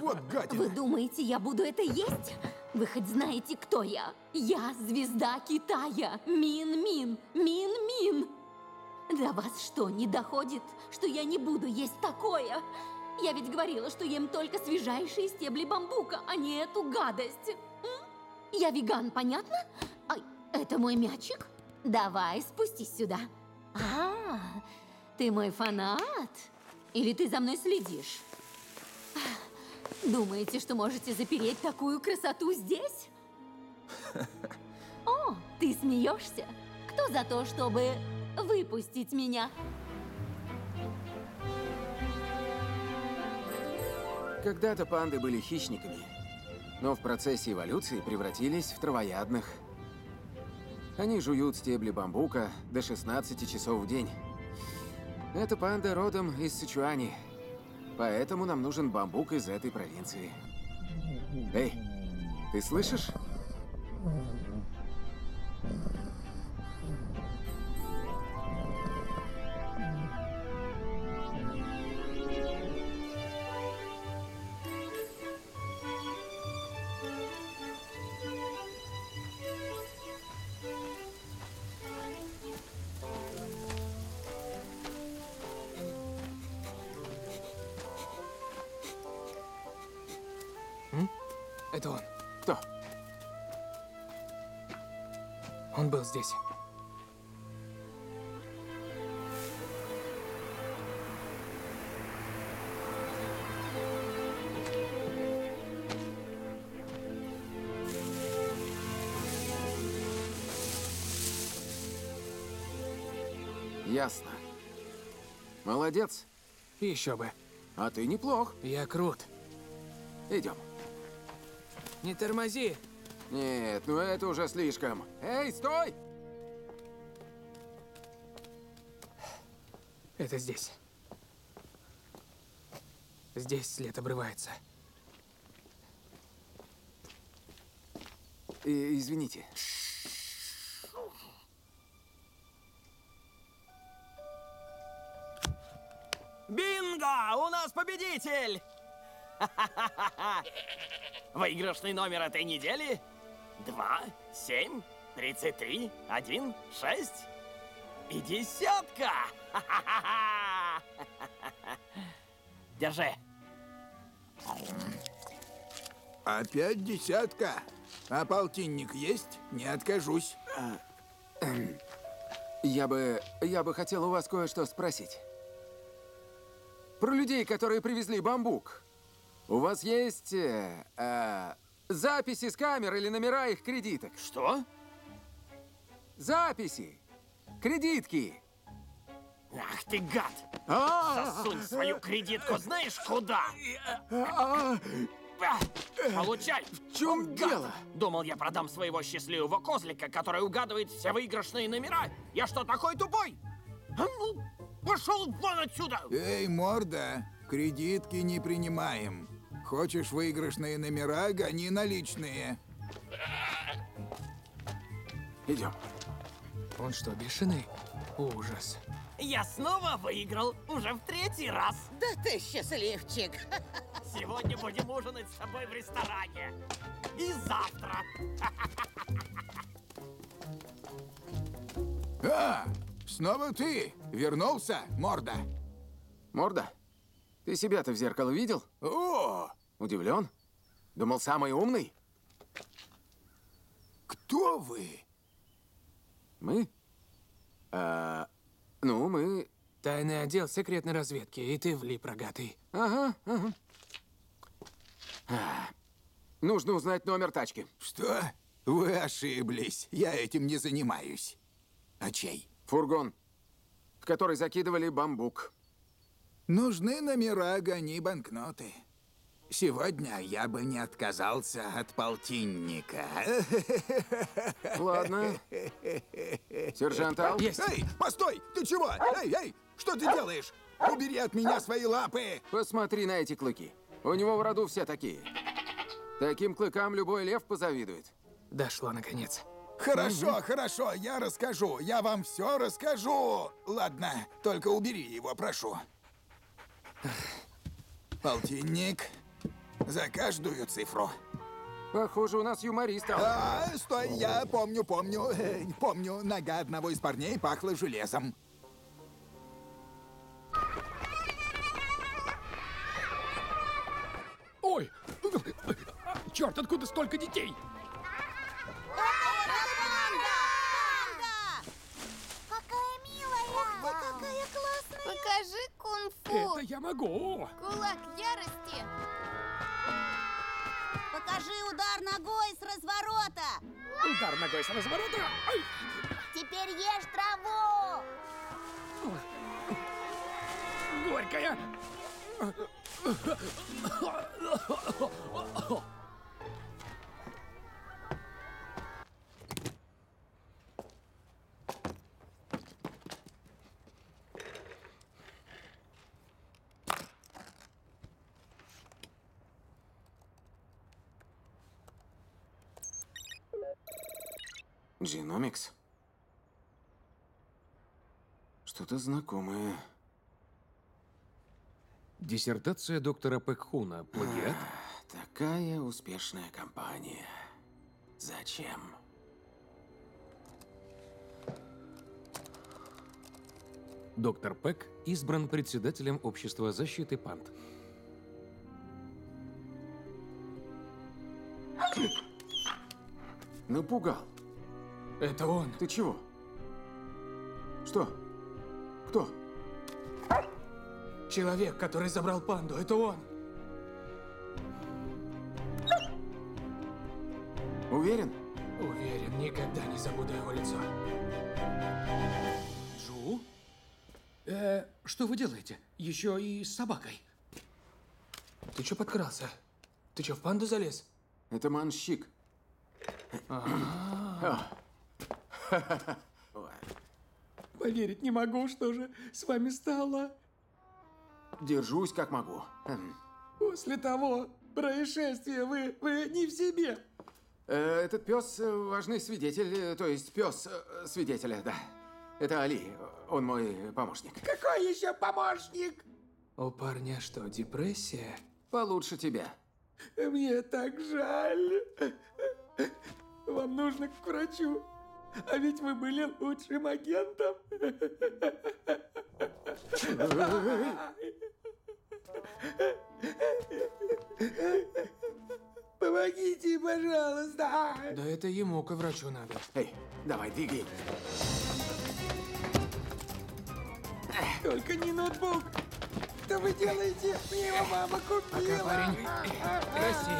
Вот гадина. Вы думаете, я буду это есть? Вы хоть знаете, кто я? Я звезда Китая. Минмин. Минмин. До вас что, не доходит, что я не буду есть такое? Я ведь говорила, что ем только свежайшие стебли бамбука, а не эту гадость. Я веган, понятно? Ай, это мой мячик. Давай, спустись сюда. А, ты мой фанат? Или ты за мной следишь? Думаете, что можете запереть такую красоту здесь? О, ты смеешься? Кто за то, чтобы выпустить меня? Когда-то панды были хищниками, но в процессе эволюции превратились в травоядных. Они жуют стебли бамбука до 16 часов в день. Эта панда родом из Сычуани. Поэтому нам нужен бамбук из этой провинции. Эй, ты слышишь? Это он. Кто? Он был здесь. Ясно. Молодец. Еще бы. А ты неплох. Я крут. Идем. Не тормози! Нет, ну это уже слишком. Эй, стой! Это здесь. Здесь след обрывается. Извините. Бинго! У нас победитель! Выигрышный номер этой недели 2, 7, 33, 1, 6 и 10. Держи. Опять 10? А полтинник есть? Не откажусь. Я бы хотел у вас кое-что спросить. Про людей, которые привезли бамбук. У вас есть записи с камер или номера их кредиток? Что? Записи. Кредитки. Ах ты гад! Засунь свою кредитку знаешь куда? Получай! В чем дело? Думал, я продам своего счастливого козлика, который угадывает все выигрышные номера. Я что, такой тупой? А ну, пошел вон отсюда! Эй, морда, кредитки не принимаем. Хочешь выигрышные номера, гони наличные. Идем. Он что, бешеный? Ужас. Я снова выиграл, уже в 3-й раз. Да ты счастливчик. Сегодня будем ужинать с тобой в ресторане. И завтра. А, снова ты вернулся, морда. Морда, ты себя-то в зеркало видел? О! Удивлен? Думал, самый умный? Кто вы? Мы? Ну, мы... Тайный отдел секретной разведки, и ты влип, рогатый. Ага, ага. Нужно узнать номер тачки. Что? Вы ошиблись. Я этим не занимаюсь. А чей? Фургон, в который закидывали бамбук. Нужны номера, гони банкноты. Сегодня я бы не отказался от полтинника. Ладно. Сержант Ал. Есть. Эй, постой! Ты чего? Эй, эй! Что ты делаешь? Убери от меня свои лапы! Посмотри на эти клыки. У него в роду все такие. Таким клыкам любой лев позавидует. Дошло, наконец. Хорошо, хорошо, я расскажу. Я вам все расскажу. Ладно, только убери его, прошу. Полтинник. За каждую цифру. Похоже, у нас юморист. А, стой, я помню, нога одного из парней пахла железом. Ой, черт, откуда столько детей? Какая милая! Ой, какая классная! Покажи кунг-фу! Это я могу! Кулак ярости! Покажи удар ногой с разворота! Удар ногой с разворота! Ай! Теперь ешь траву! Горькая! Genomics? Что-то знакомое. Диссертация доктора Пэк-Хуна. Плагиат? Такая успешная компания. Зачем? Доктор Пэк избран председателем Общества защиты панд. Напугал. Это он. Ты чего? Что? Кто? Человек, который забрал панду. Это он. Уверен? Уверен. Никогда не забуду его лицо. Джу? Что вы делаете? Еще и с собакой. Ты чё подкрался? Ты чё, в панду залез? Это манщик. Поверить не могу, что же с вами стало. Держусь как могу. После того происшествия вы не в себе. Этот пес важный свидетель, то есть пес свидетеля, да. Это Али, он мой помощник. Какой еще помощник? У парня что, депрессия? Получше тебя. Мне так жаль. Вам нужно к врачу. А ведь вы были лучшим агентом. Помогите, пожалуйста. Да это ему ко врачу надо. Эй, давай, двигай. Только не ноутбук. Что вы делаете? Мне его мама купила. Пока, парень. Прости.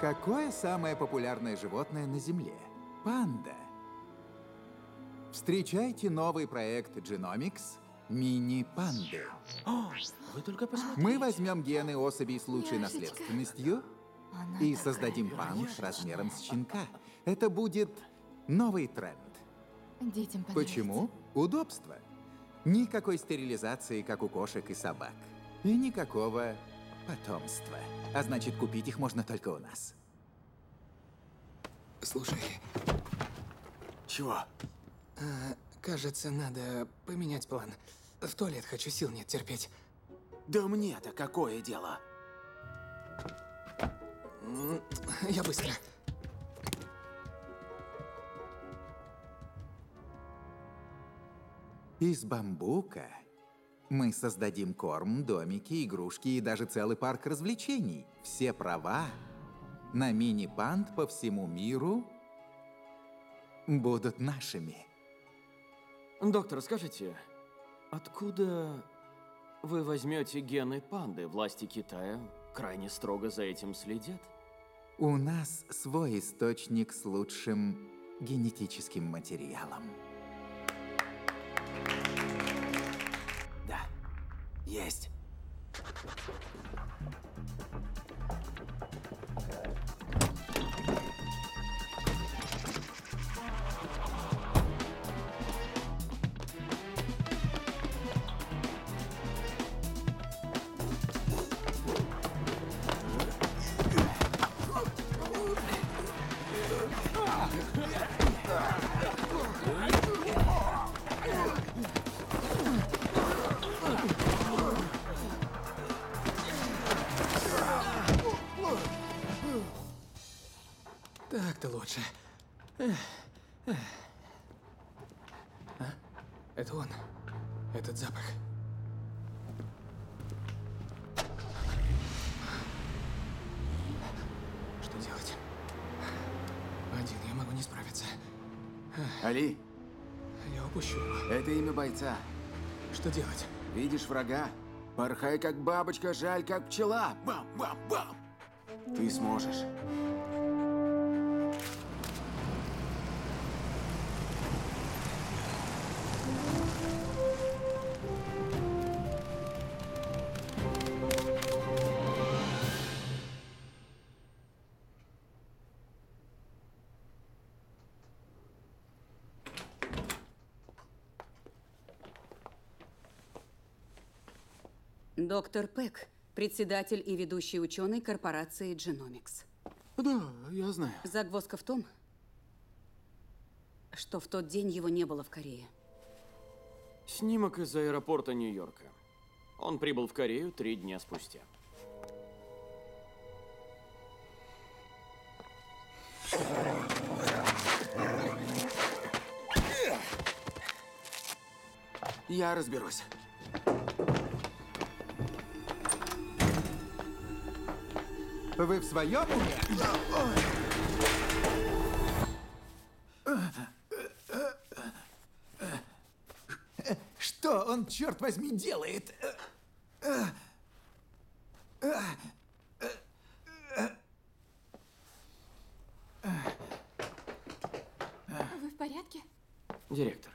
Какое самое популярное животное на Земле? Панда. Встречайте новый проект Genomics мини-панды. Вы только посмотрите. Мы возьмем гены особей с лучшей наследственностью и создадим панду с размером с щенка. Это будет новый тренд. Детям понравится. Почему? Удобство. Никакой стерилизации, как у кошек и собак. И никакого потомства. А значит, купить их можно только у нас. Слушай. Чего? Кажется, надо поменять план. В туалет хочу, сил нет терпеть. Да мне-то какое дело? Я быстро. Из бамбука мы создадим корм, домики, игрушки и даже целый парк развлечений. Все права на мини-панд по всему миру будут нашими. Доктор, скажите, откуда вы возьмете гены панды? Власти Китая крайне строго за этим следят. У нас свой источник с лучшим генетическим материалом. Есть. Так-то лучше. А? Это он. Этот запах. Что делать? Один я могу не справиться. Али? Я упущу его. Это имя бойца. Что делать? Видишь врага? Порхай как бабочка, жаль как пчела. Бам-бам-бам! Ты сможешь. Доктор Пэк, председатель и ведущий ученый корпорации Genomics. Да, я знаю. Загвоздка в том, что в тот день его не было в Корее. Снимок из аэропорта Нью-Йорка. Он прибыл в Корею 3 дня спустя. Я разберусь. Вы в своем уме? Что он он, черт возьми, делает? Вы в порядке? Директор,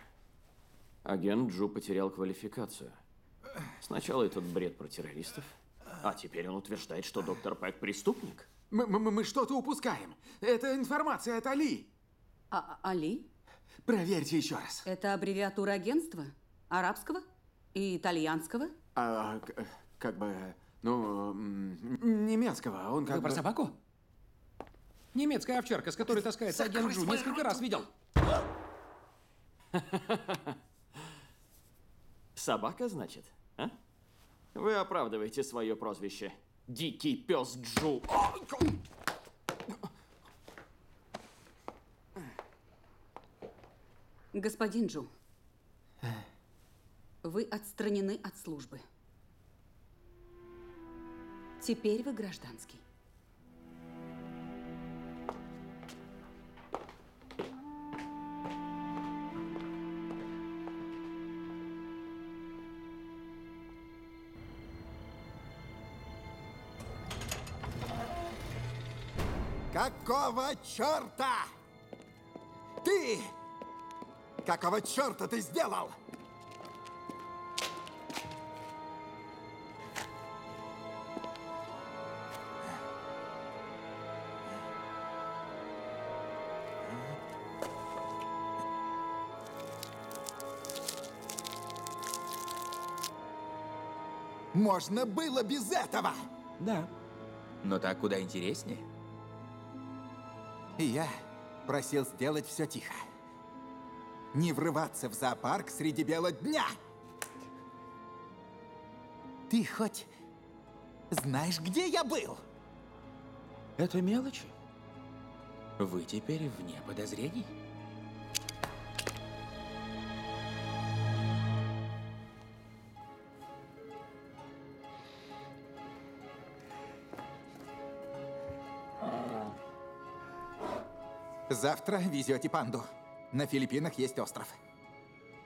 агент Джу потерял квалификацию. Сначала этот бред про террористов, а теперь он утверждает, что доктор Пэк преступник. Мы что-то упускаем. Это информация от Али. Али? Проверьте еще раз. Это аббревиатура агентства? Арабского? И итальянского? Как бы, ну, немецкого. Он как бы... про собаку? Немецкая овчарка, с которой таскается агент Джу, несколько раз видел. Собака, значит? А? Вы оправдываете свое прозвище. Дикий пес Джу. Господин Джу, вы отстранены от службы. Теперь вы гражданский. Какого черта? Ты! Какого черта ты сделал? Можно было без этого. Да. Но так куда интереснее. И я просил сделать все тихо. Не врываться в зоопарк среди бела дня. Ты хоть знаешь, где я был? Это мелочи. Вы теперь вне подозрений. Завтра везете панду. На Филиппинах есть остров.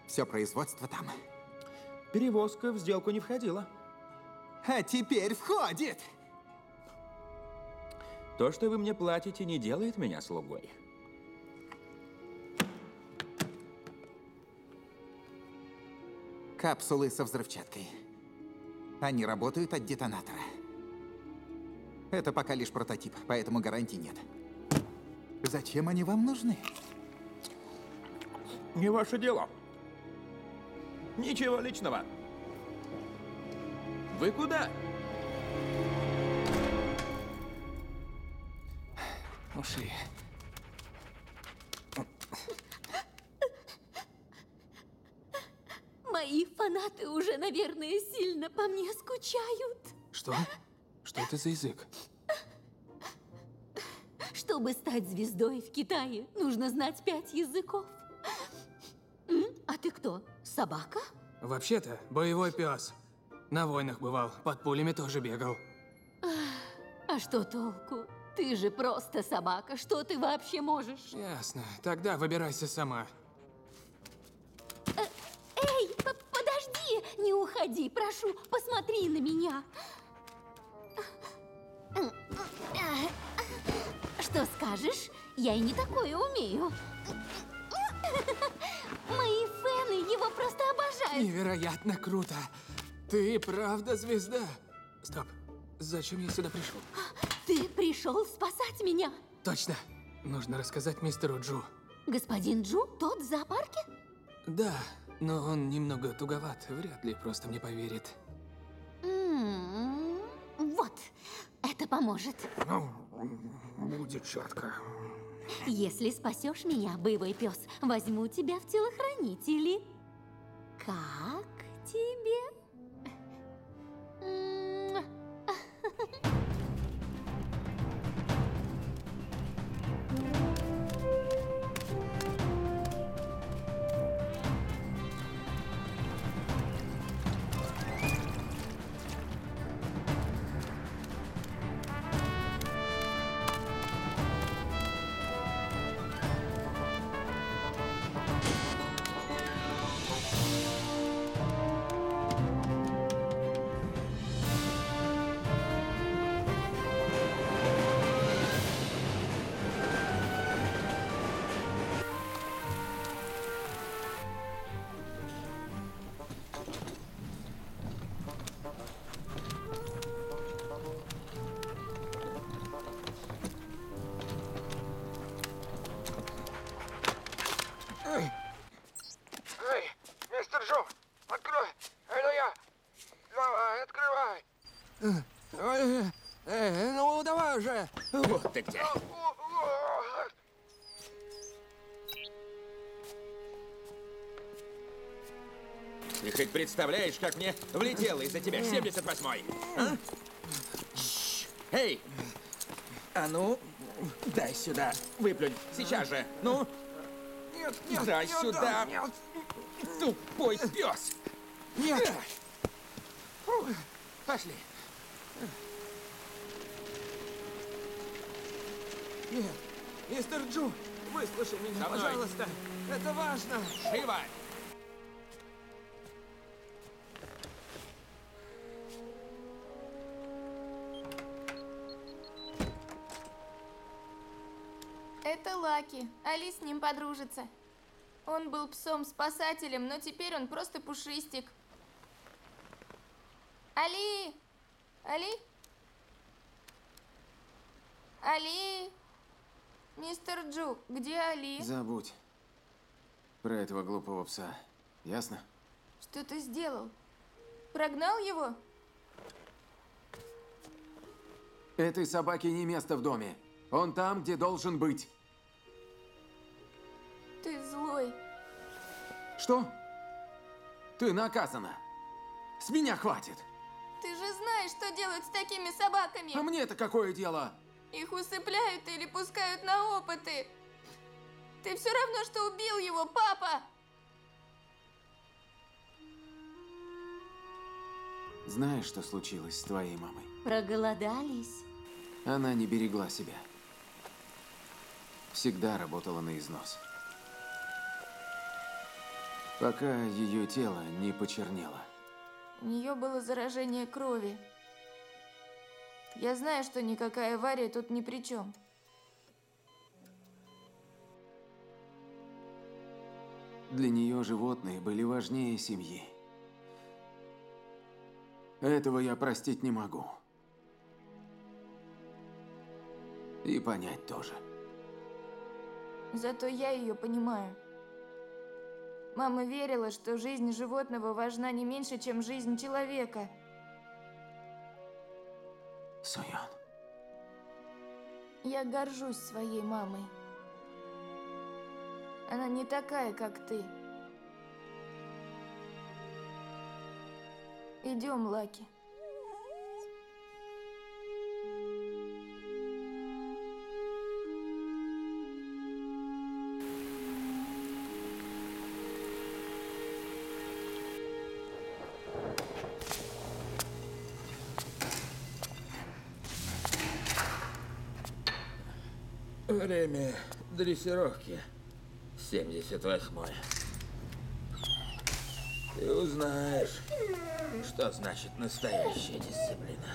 Все производство там. Перевозка в сделку не входила. А теперь входит! То, что вы мне платите, не делает меня слугой. Капсулы со взрывчаткой. Они работают от детонатора. Это пока лишь прототип, поэтому гарантий нет. Зачем они вам нужны? Не ваше дело. Ничего личного. Вы куда? Ушли. Мои фанаты уже, наверное, сильно по мне скучают. Что? Что это за язык? Чтобы стать звездой в Китае, нужно знать 5 языков. А ты кто? Собака? Вообще-то боевой пес. На войнах бывал, под пулями тоже бегал. А что толку? Ты же просто собака. Что ты вообще можешь? Ясно. Тогда выбирайся сама. Эй, подожди! Не уходи, прошу, посмотри на меня. Что скажешь? Я и не такое умею. Мои фэны его просто обожают. Невероятно круто. Ты правда звезда. Стоп. Зачем я сюда пришел? Ты пришел спасать меня. Точно. Нужно рассказать мистеру Джу. Господин Джу? Тот в зоопарке? Да, но он немного туговат. Вряд ли просто мне поверит. Вот. Это поможет. Будет четко. Если спасешь меня, боевой пес, возьму тебя в телохранители. Как тебе? Ну, давай уже. Вот ты где. Ты хоть представляешь, как мне влетело из-за тебя 78-й? А? Эй! А ну, дай сюда. Выплюнь. Сейчас же. Ну? Нет, нет, дай нет, сюда. Нет. Тупой пес. Нет. Пошли. Нет. Мистер Джу, выслушай меня, пожалуйста. Это важно. Живо. Это Лаки. Али с ним подружится. Он был псом-спасателем, но теперь он просто пушистик. Али! Али? Али! Мистер Джу, где Али? Забудь про этого глупого пса. Ясно? Что ты сделал? Прогнал его? Этой собаке не место в доме. Он там, где должен быть. Ты злой. Что? Ты наказана. С меня хватит. Ты же знаешь, что делают с такими собаками. А мне-то какое дело? Их усыпляют или пускают на опыты. Ты все равно, что убил его, папа. Знаешь, что случилось с твоей мамой? Проголодались. Она не берегла себя. Всегда работала на износ. Пока ее тело не почернело. У нее было заражение крови. Я знаю, что никакая авария тут ни при чем. Для нее животные были важнее семьи. Этого я простить не могу. И понять тоже. Зато я ее понимаю. Мама верила, что жизнь животного важна не меньше, чем жизнь человека. Суян. Я горжусь своей мамой. Она не такая, как ты. Идем, Лаки. Время дрессировки 78-й. Ты узнаешь, что значит настоящая дисциплина.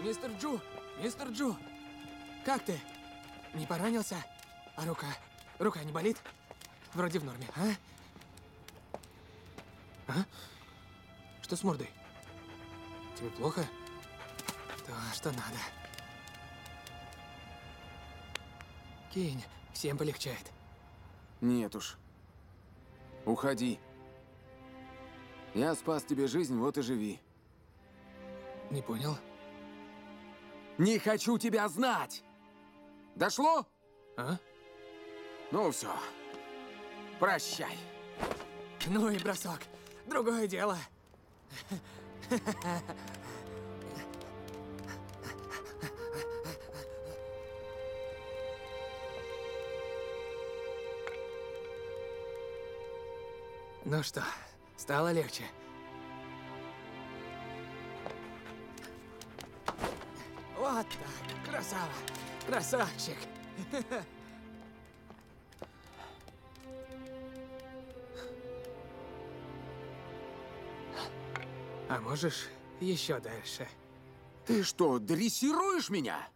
Мистер Джу! Мистер Джу! Как ты? Не поранился? А рука? Рука не болит? Вроде в норме, а? А? Что с мордой? Тебе плохо? То, что надо. Кинь, всем полегчает. Нет уж. Уходи. Я спас тебе жизнь, вот и живи. Не понял? Не хочу тебя знать! Дошло? А? Ну все. Прощай. Ну и бросок. Другое дело. Ну что? Стало легче. Вот так. Красава. Красавчик. А можешь еще дальше? Ты что, дрессируешь меня?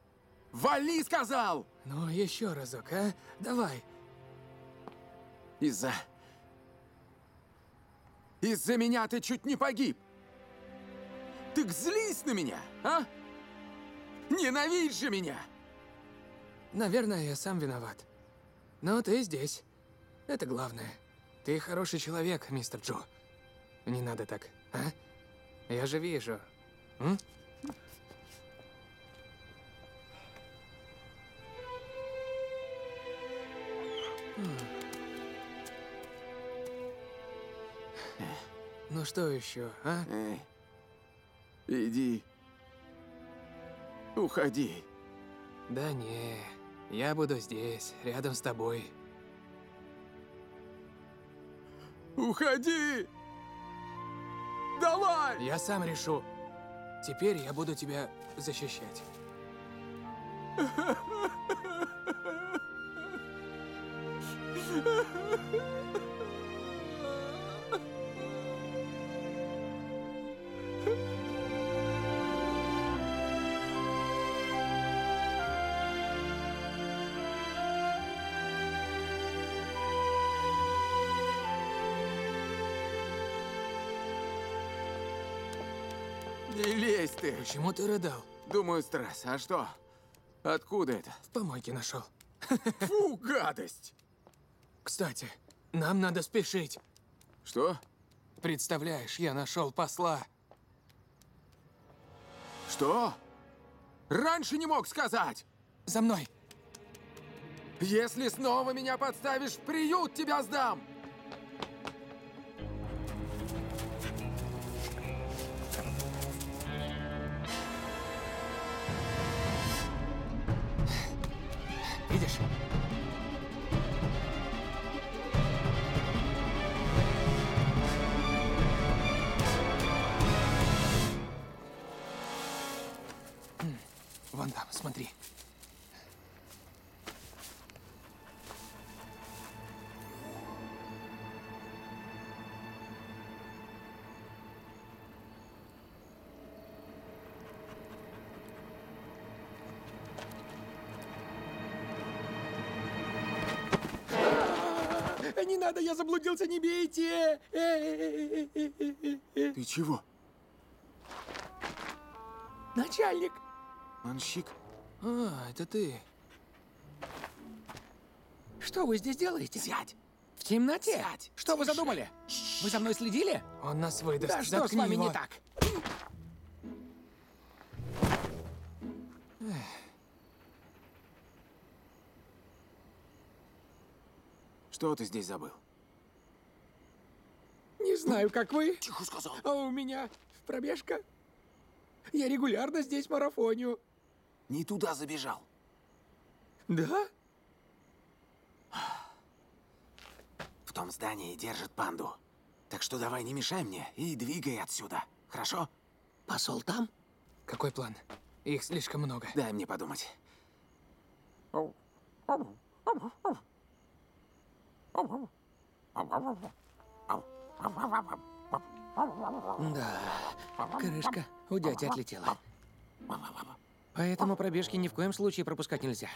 Вали, сказал! Ну, еще разок, а? Давай. Из-за меня ты чуть не погиб. Так злись на меня, а? Ненавидь же меня! Наверное, я сам виноват. Но ты здесь. Это главное. Ты хороший человек, мистер Джу. Не надо так, а? Я же вижу. М? Ну что еще, а? Иди. Уходи. Да не, я буду здесь, рядом с тобой. Уходи! Давай! Я сам решу. Теперь я буду тебя защищать. Не лезь ты! Почему ты рыдал? Думаю, стресс. А что? Откуда это? В помойке нашел. Фу, гадость! Кстати, нам надо спешить. Что? Представляешь, я нашел посла. Что? Раньше не мог сказать! За мной! Если снова меня подставишь, в приют тебя сдам! Видишь? Вон там, смотри. Не надо, я заблудился, не бейте! Ты чего? Начальник! Манщик? А, это ты. Что вы здесь делаете? Сядь! В темноте? Сядь! Что вы задумали? Вы за мной следили? Он нас выдаст. Да что с вами не так? Что ты здесь забыл? Не знаю, как вы. Тихо сказал. А у меня пробежка. Я регулярно здесь марафоню. Не туда забежал. Да? В том здании держит панду. Так что давай не мешай мне и двигай отсюда. Хорошо? Посол там? Какой план? Их слишком много. Дай мне подумать. Да, крышка у дяди отлетела. Поэтому пробежки ни в коем случае пропускать нельзя.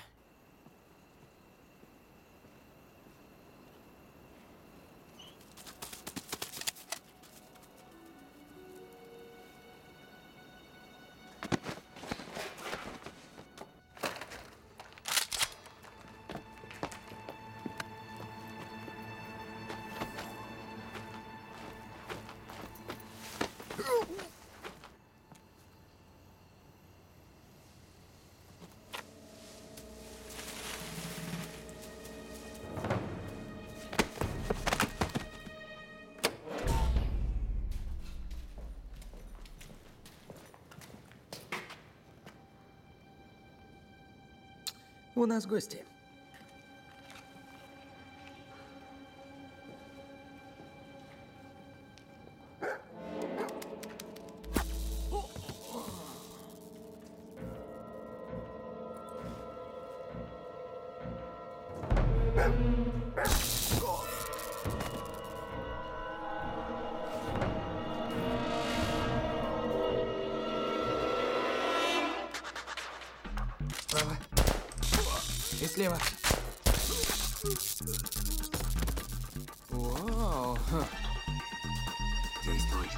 У нас гости. Слева. Действуй.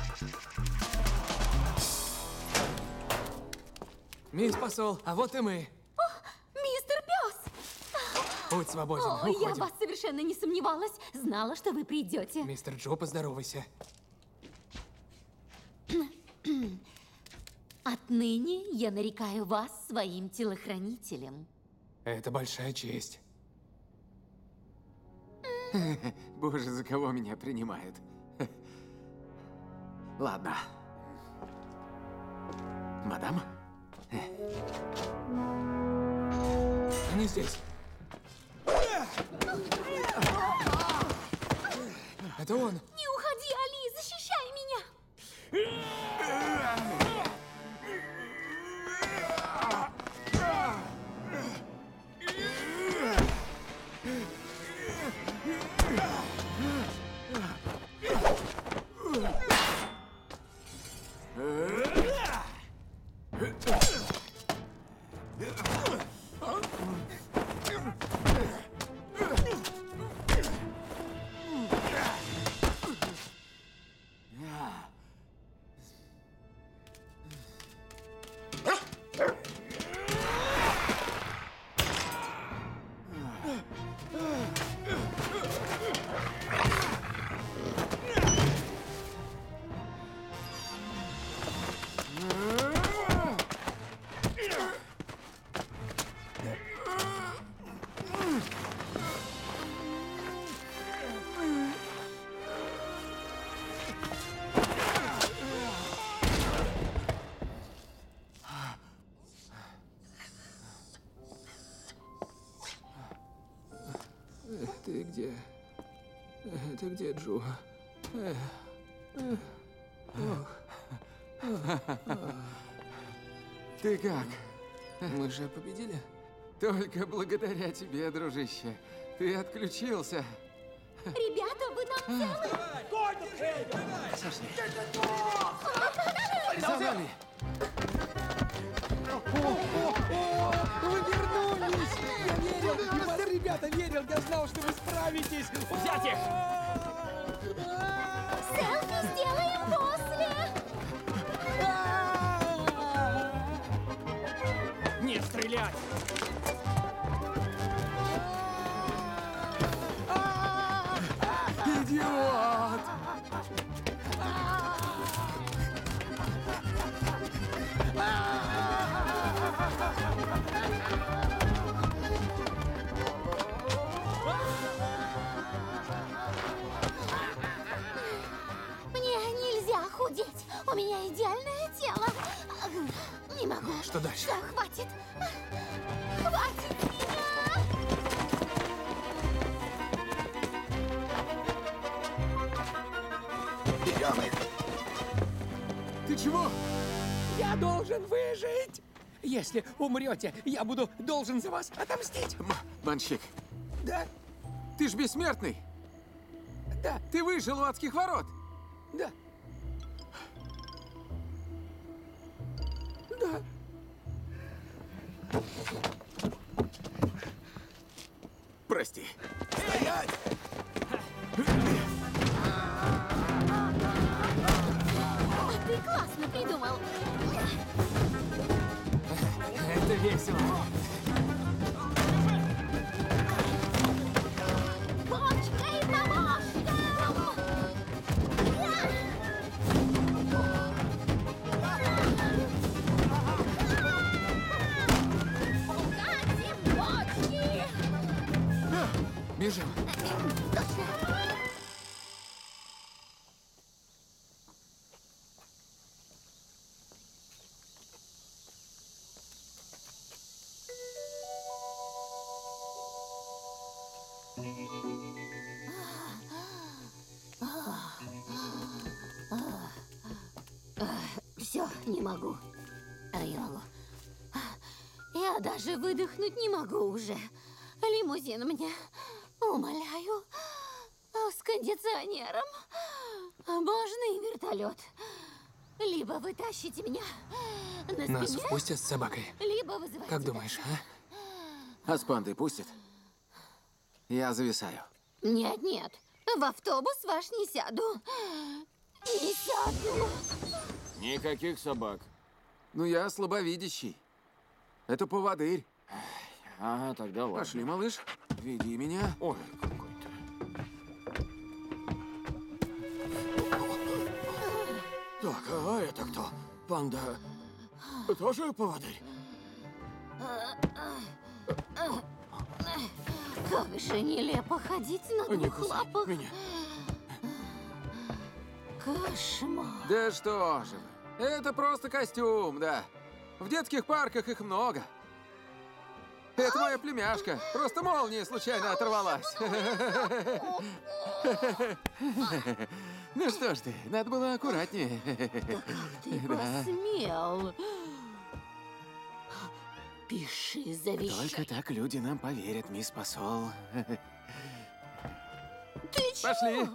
Мисс посол, а вот и мы. О, мистер Пёс! Путь свободен. О, я вас совершенно не сомневалась. Знала, что вы придете. Мистер Джу, поздоровайся. Отныне я нарекаю вас своим телохранителем. Это большая честь. Боже, за кого меня принимают? Ладно. Мадам? Они здесь. Это он. Не уходи, Али, защищай меня. Ты где, Джу? Ты как? Мы же победили? Только благодаря тебе, дружище. Ты отключился. Ребята, вы нам целы? Вы вернулись! Я верил! Ребята, верил! Я знал, что вы справитесь! Взять их! Селфи сделаем после! Не стрелять! Идиот! Мне нельзя худеть. У меня идеальное тело. Не могу. Что дальше? Да, хватит. Хватит меня! Берем их. Ты чего? Я должен выжить. Если умрете, я буду должен за вас отомстить. Банщик. Да? Ты ж бессмертный. Да. Ты выжил у адских ворот. Да. Да. Прости. Стоять! А ты классно придумал. Это весело. Бочка и помощник! Уходи, бочки! Бежим! Даже выдохнуть не могу уже. Лимузин мне, умоляю, с кондиционером. Можно и вертолет. Либо вы тащите меня на спине, нас впустят с собакой. Либо вызывайте. Как думаешь, а? А с пандой пустят? Я зависаю. Нет, нет. В автобус ваш не сяду. Не сяду. Никаких собак. Ну, я слабовидящий. Это поводырь. Ага, тогда ладно. Пошли, малыш. Веди меня. Ой, какой-то. Так, а это кто? Панда тоже поводырь? Как же нелепо ходить на двух лапах. Меня. Кошмар. Да что же вы. Это просто костюм, да. В детских парках их много. Это моя племяшка. Просто молния случайно оторвалась. Ну что ж ты, надо было аккуратнее. Да как ты посмел? Пиши завещание. Только так люди нам поверят, мисс посол. Ты чего? Пошли.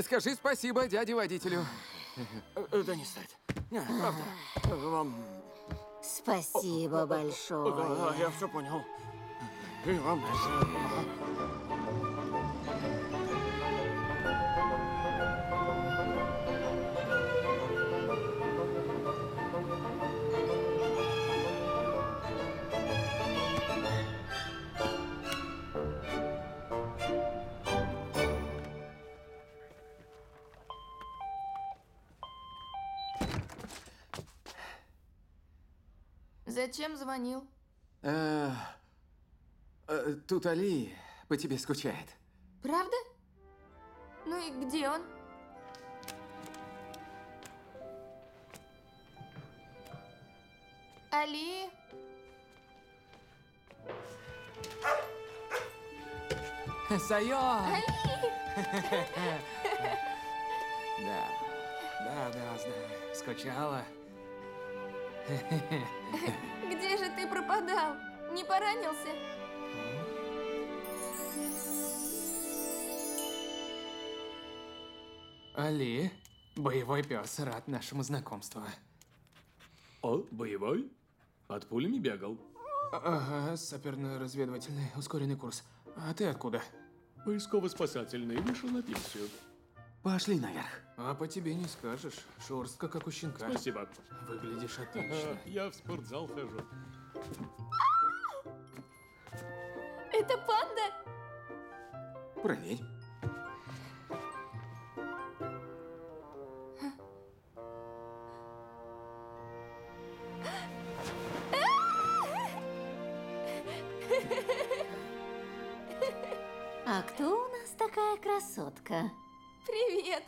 Скажи спасибо дяде-водителю. Да не стать. Вам... Спасибо большое. Да, я все понял. И вам тоже. Зачем звонил? Тут Али по тебе скучает. Правда? Ну и где он? Али? Сайо! Али! Да, да, да, знаю. Скучала. Где же ты пропадал? Не поранился? Али, боевой пес, рад нашему знакомству. О, боевой? От пулями бегал. Ага, саперно-разведывательный, ускоренный курс. А ты откуда? Поисково-спасательный, вышел на пенсию. Пошли наверх. А по тебе не скажешь. Шерстка, как у щенка. Спасибо. Выглядишь отлично. Я в спортзал хожу. Это панда? Проверь. А кто у нас такая красотка? Привет!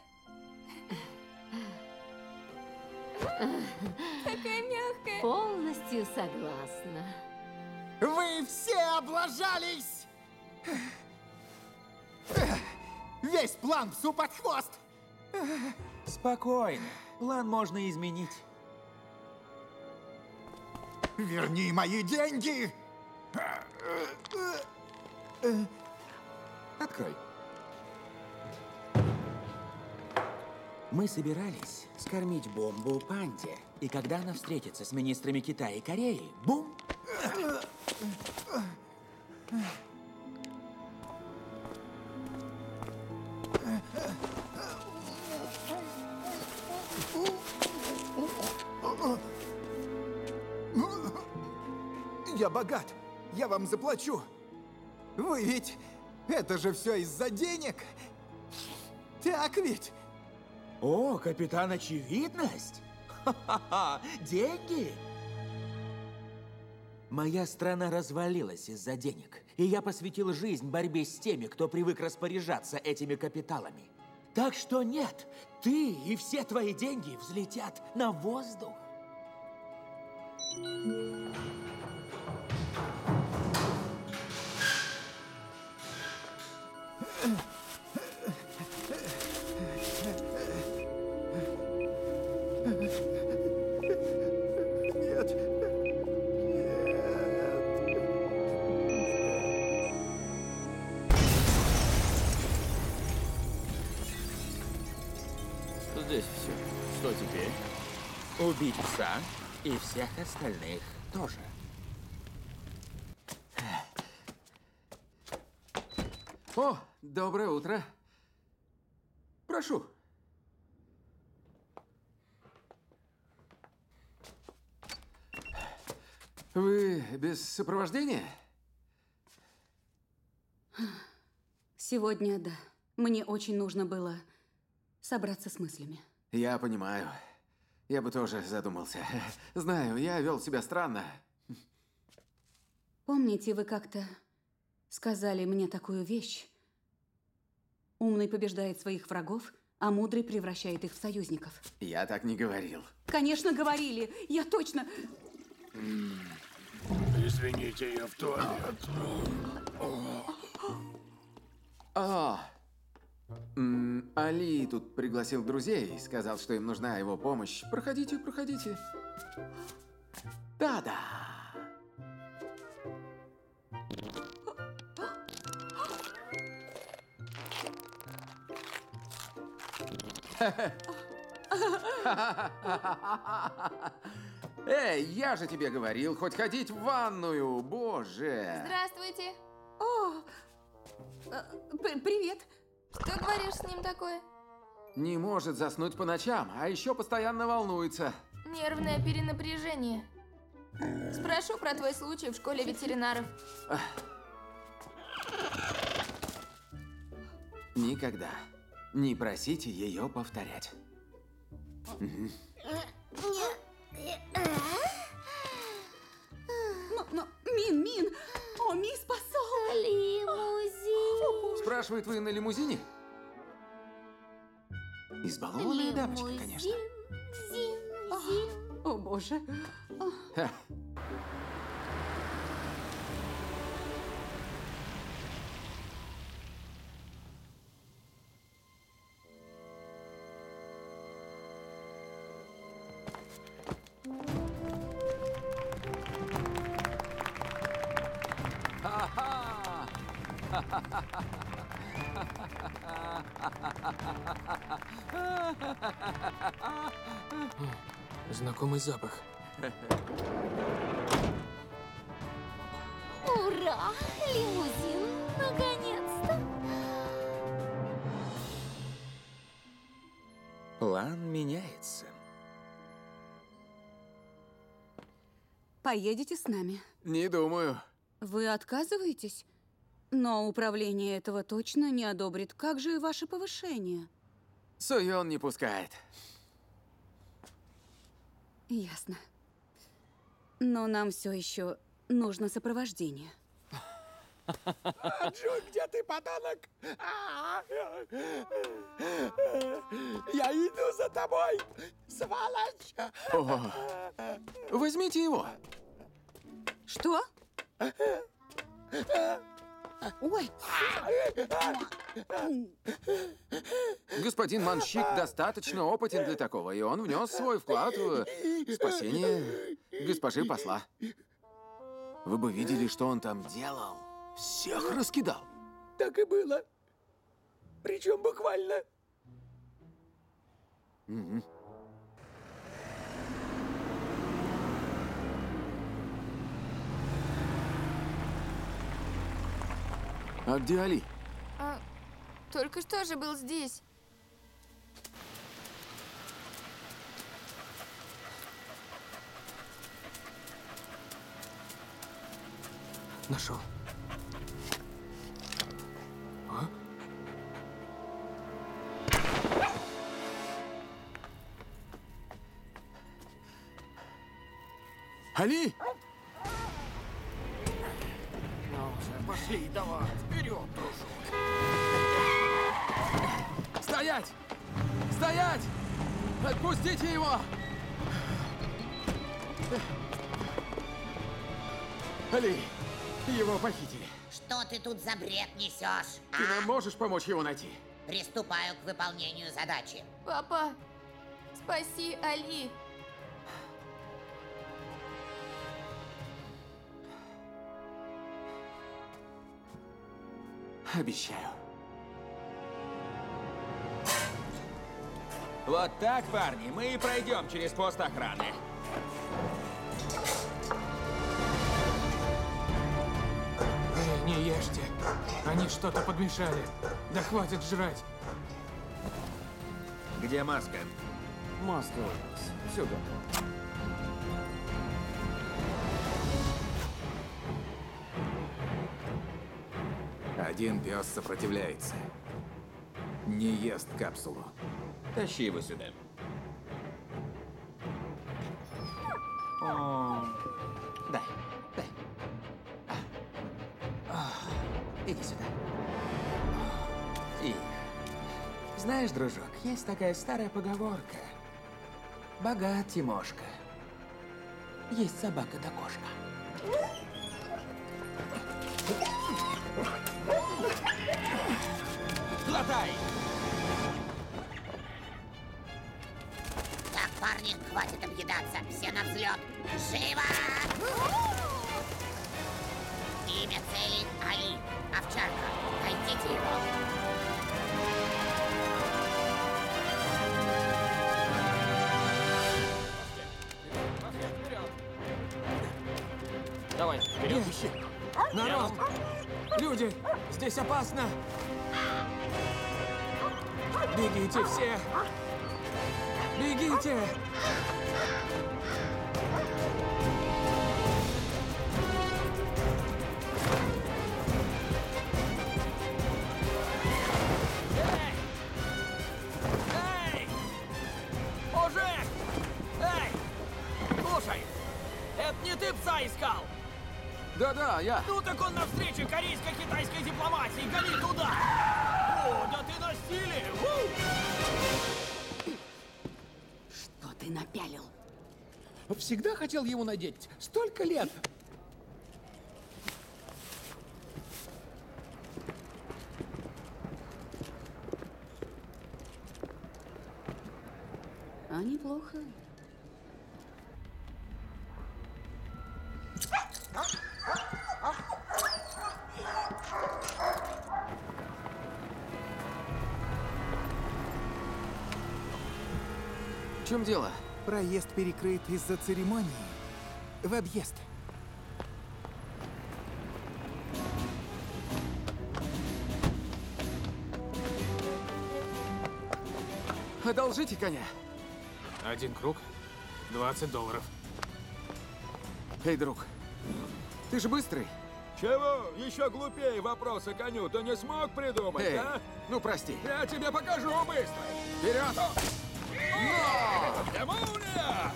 Такая мягкая. Полностью согласна. Вы все облажались! Весь план псу под хвост! Спокойно. План можно изменить. Верни мои деньги! Открой. Мы собирались скормить бомбу панде. И когда она встретится с министрами Китая и Кореи, бум! Я богат. Я вам заплачу. Вы ведь... Это же все из-за денег. Так ведь... О, капитан Очевидность! Ха-ха-ха! Деньги! Моя страна развалилась из-за денег, и я посвятил жизнь борьбе с теми, кто привык распоряжаться этими капиталами. Так что нет, ты и все твои деньги взлетят на воздух. Убить пса и всех остальных тоже. О, Доброе утро. Прошу. Вы без сопровождения? Сегодня, да. Мне очень нужно было собраться с мыслями. Я понимаю. Я бы тоже задумался. Знаю, я вел себя странно. Помните, вы как-то сказали мне такую вещь? Умный побеждает своих врагов, а мудрый превращает их в союзников. Я так не говорил. Конечно, говорили. Я точно... Извините, я в туалет. Али тут пригласил друзей, сказал, что им нужна его помощь. Проходите, проходите. Да-да. Эй, я же тебе говорил, хоть ходить в ванную, боже. Здравствуйте. О, привет. Что говоришь с ним такое? Не может заснуть по ночам, а еще постоянно волнуется. Нервное перенапряжение. Спрошу про твой случай в школе ветеринаров. Никогда не просите ее повторять. Мин, о, Мин спасла. Лимузин. Спрашивает, вы на лимузине? Избалованная дамочка, конечно. О, боже. Знакомый запах. Ура! Лимузин, наконец-то! План меняется. Поедете с нами? Не думаю. Вы отказываетесь? Но управление этого точно не одобрит. Как же и ваше повышение? Суён не пускает. Ясно. Но нам все еще нужно сопровождение. Джу, где ты, подонок? Я иду за тобой, сволочь! О, возьмите его. Что? Ой. Господин Манщик достаточно опытен для такого, и он внес свой вклад в спасение госпожи посла. Вы бы видели, что он там делал. Всех раскидал. Так и было. Причем буквально. А где Али? Только что же был здесь. Нашел. А? Али! Ну уже, пошли, давай. Стоять! Стоять! Отпустите его! Али, его похитили. Что ты тут за бред несешь? Ты нам можешь помочь его найти? Приступаю к выполнению задачи. Папа, спаси Али. Обещаю. Вот так, парни, мы и пройдем через пост охраны. Не ешьте. Они что-то подмешали. Да хватит жрать. Где маска? Маска. Все готово. Один пес сопротивляется. Не ест капсулу. Тащи его сюда. Дай. Дай. Иди сюда. И... Знаешь, дружок, есть такая старая поговорка. Богат Тимошка. Есть собака да кошка. Глотай! Так, парни, хватит объедаться. Все на взлет. Живо! Имя цели Али. Овчарка. Найдите его. Давай, вперед. Народ! Люди! Здесь опасно! Бегите все! Бегите! Эй! Ожи! Эй! Слушай! Это не ты пса искал! Да-да, я. Ну так он на встрече корейско-китайской дипломатии. Гори туда! О, да ты на стиле! Что ты напялил? Всегда хотел его надеть. Столько лет. А неплохо. В чем дело? Проезд перекрыт из-за церемонии в объезд. Одолжите коня. Один круг, $20. Эй, друг, ты же быстрый. Чего? Еще глупее вопросы коню ты не смог придумать, эй, да? Ну прости. Я тебе покажу быстро. Вперед! Демония!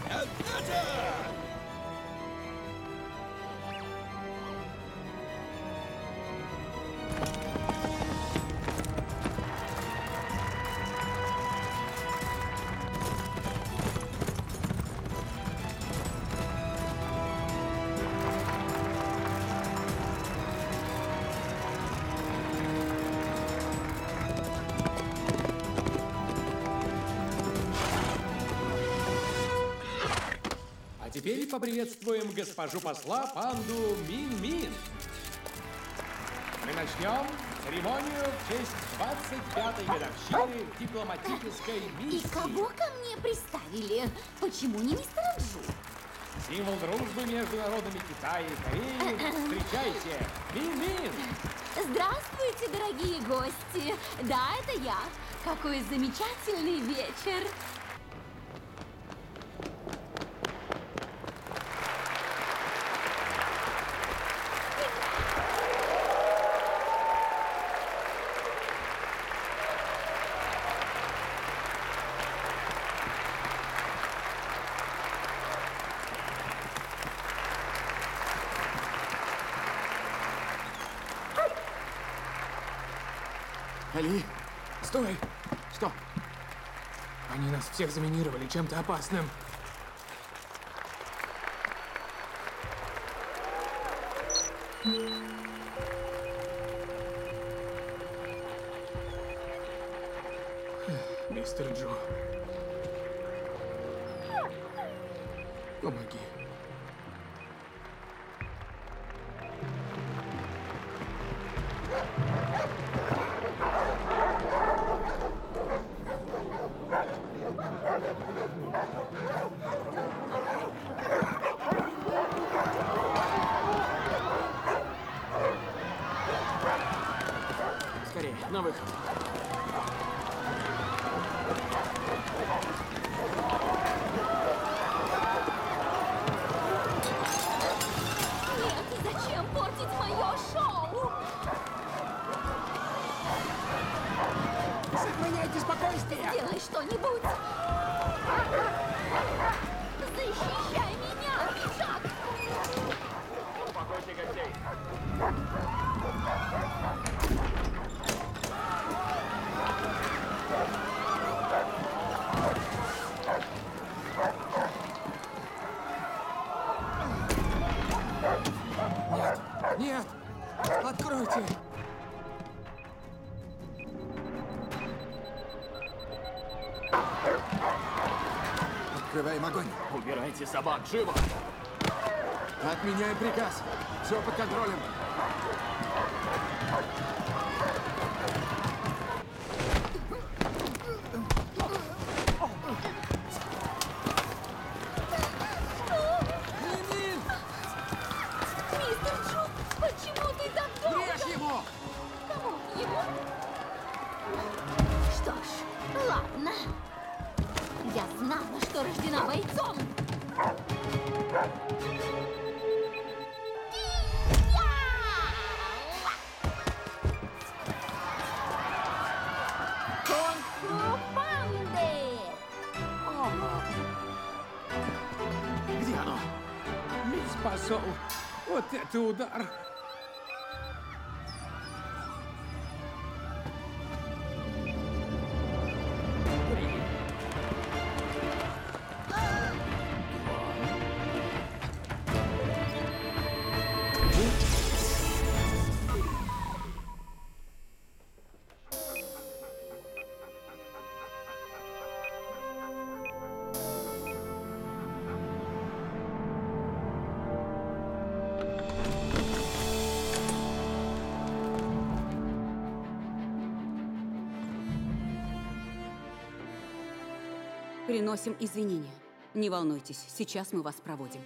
Теперь поприветствуем госпожу посла панду Минмин. Мы начнем церемонию в честь 25-й годовщины дипломатической миссии. И кого ко мне приставили? Почему не мистера Джу? Символ дружбы между народами Китая и Кореи. Встречайте, Минмин! Здравствуйте, дорогие гости. Да, это я. Какой замечательный вечер. Али, стой! Что? Они нас всех заминировали чем-то опасным. Мистер Джу, помоги. Скорее, на выход. Сделай что-нибудь! Защищай меня, пиджак! Успокойте гостей! Нет! Нет! Откройте! Открываем огонь. Убирайте собак, живо! Отменяем приказ. Все под контролем. Минмин! Мистер Джу, почему ты так долго? Брешь его! Кому? Его? Что ж, ладно. Я знала, что рождена бойцом! Конфу банды! Где оно? Не спасал! Вот это удар! Приносим извинения. Не волнуйтесь, сейчас мы вас проводим.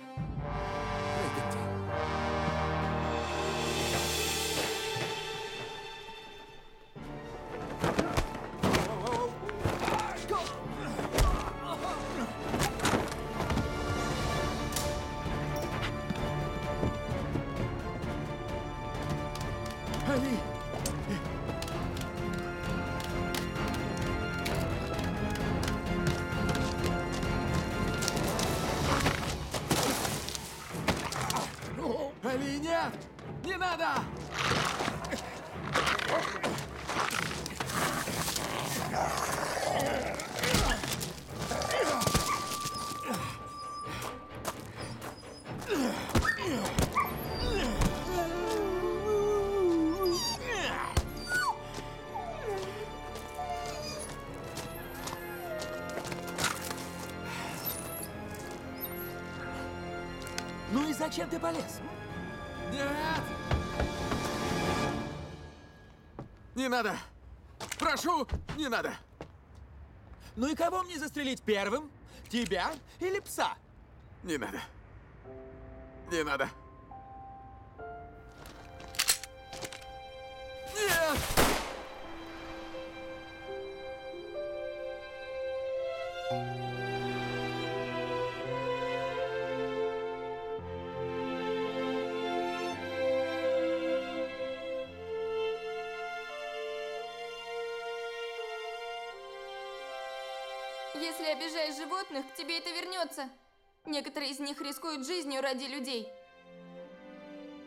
Ну и зачем ты полез? Нет! Не надо! Прошу, не надо! Ну и кого мне застрелить первым? Тебя или пса? Не надо. Не надо. Нет! Если обижаешь животных, к тебе это вернется. Некоторые из них рискуют жизнью ради людей.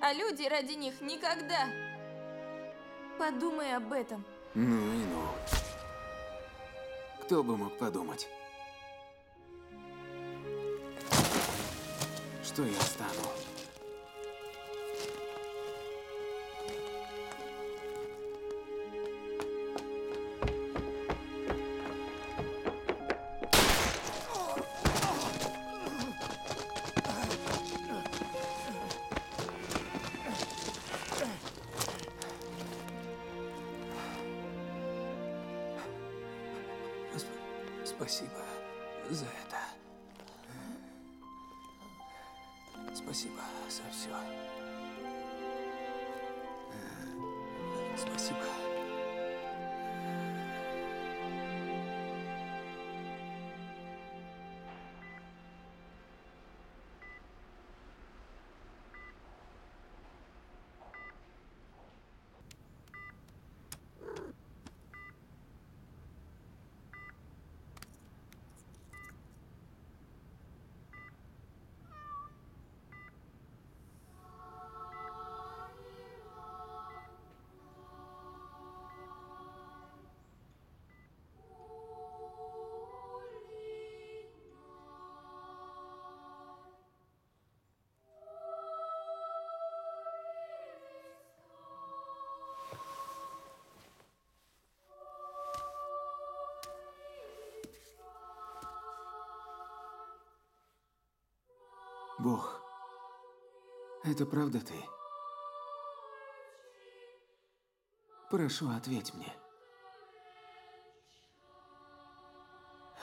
А люди ради них никогда. Подумай об этом. Ну и ну. Кто бы мог подумать? Что я стану? Спасибо за это. Спасибо за все. Спасибо. бог. Это правда ты? Прошу, ответь мне.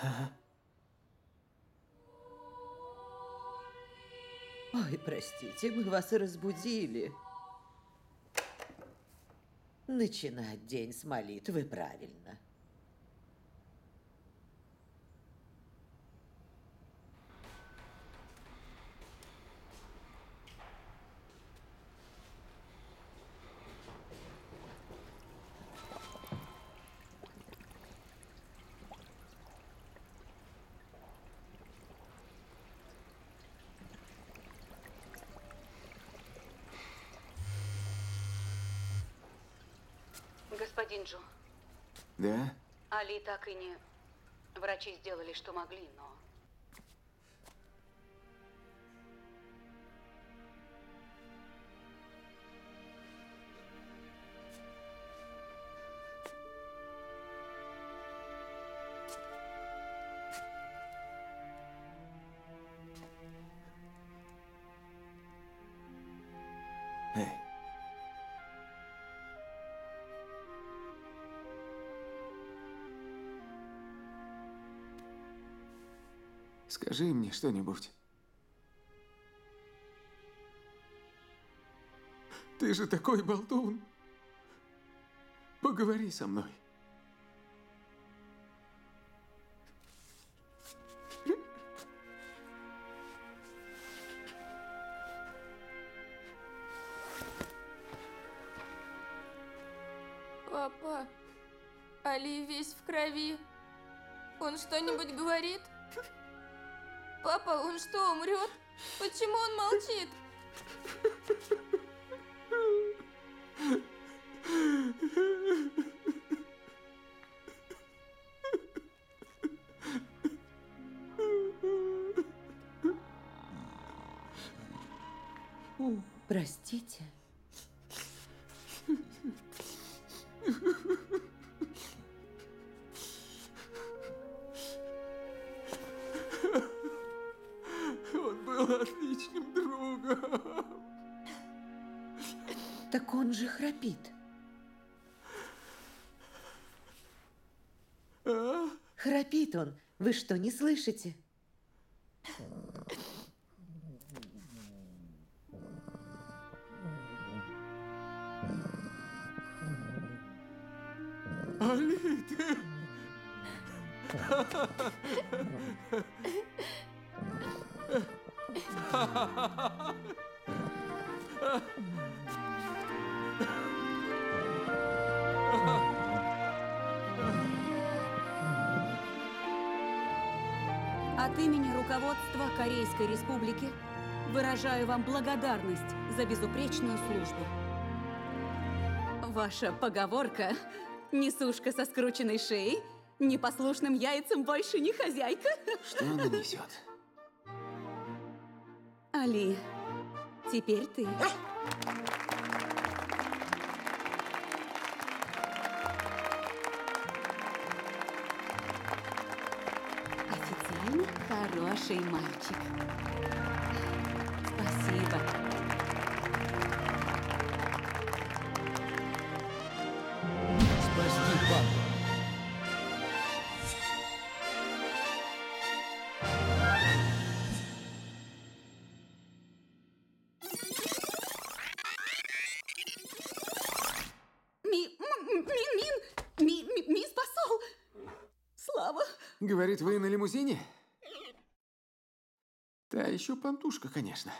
Ага. Ой, простите, мы вас разбудили. Начинать день с молитвы правильно. Господин Джу. Да? Али так и не... Врачи сделали, что могли, но... Скажи мне что-нибудь. Ты же такой болтун. Поговори со мной. Папа, Али весь в крови. Он что-нибудь говорит? Папа, он что, умрет? Почему он молчит? Простите. Отличным другом. Так он же храпит. А? Храпит он. Вы что, не слышите? Али, ты... От имени руководства Корейской Республики выражаю вам благодарность за безупречную службу. Ваша поговорка «Несушка со скрученной шеей, непослушным яйцам больше не хозяйка». Что она несет? Али, теперь ты. Официально хороший мальчик. Спасибо. Спасти папу. Говорит, вы на лимузине? Та еще понтушка, конечно.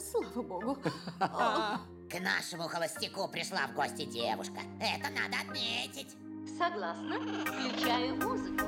Слава богу. К нашему холостяку пришла в гости девушка. Это надо отметить. Согласна. Включаю музыку.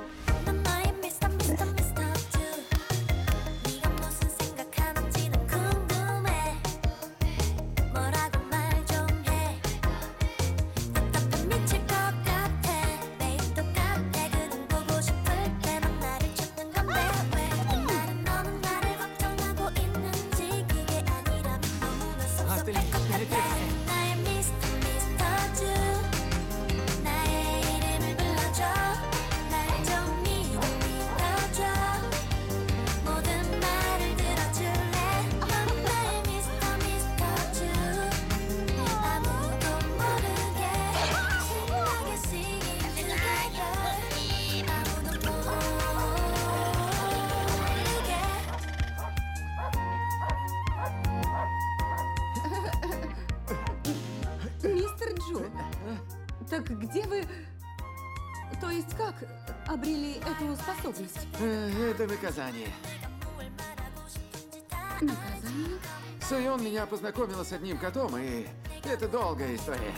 Так где вы... То есть как обрели эту способность? Это наказание. Наказание? Сайон меня познакомила с одним котом, и это долгая история.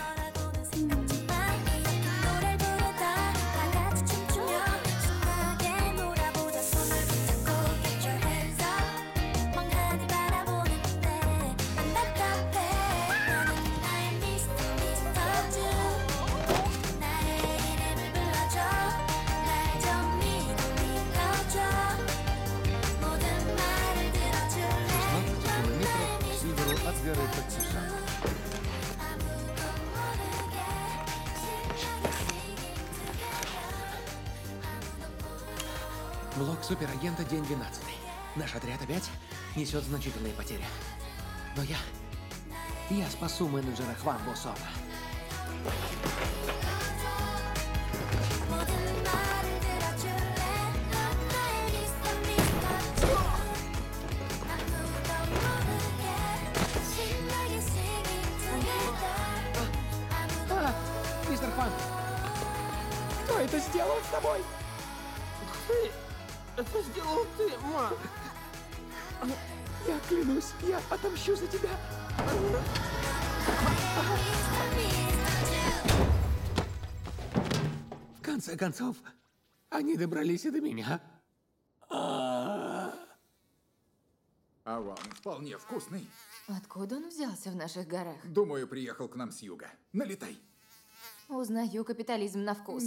Блог суперагента, день 12. Наш отряд опять несет значительные потери. Но я спасу менеджера Хван Босона. Мистер Хван, кто это сделал с тобой? Это сделал ты, ма! Я клянусь, я отомщу за тебя! В конце концов, они добрались и до меня. Аван вполне вкусный. Откуда он взялся в наших горах? Думаю, приехал к нам с юга. Налетай. Узнаю капитализм на вкус.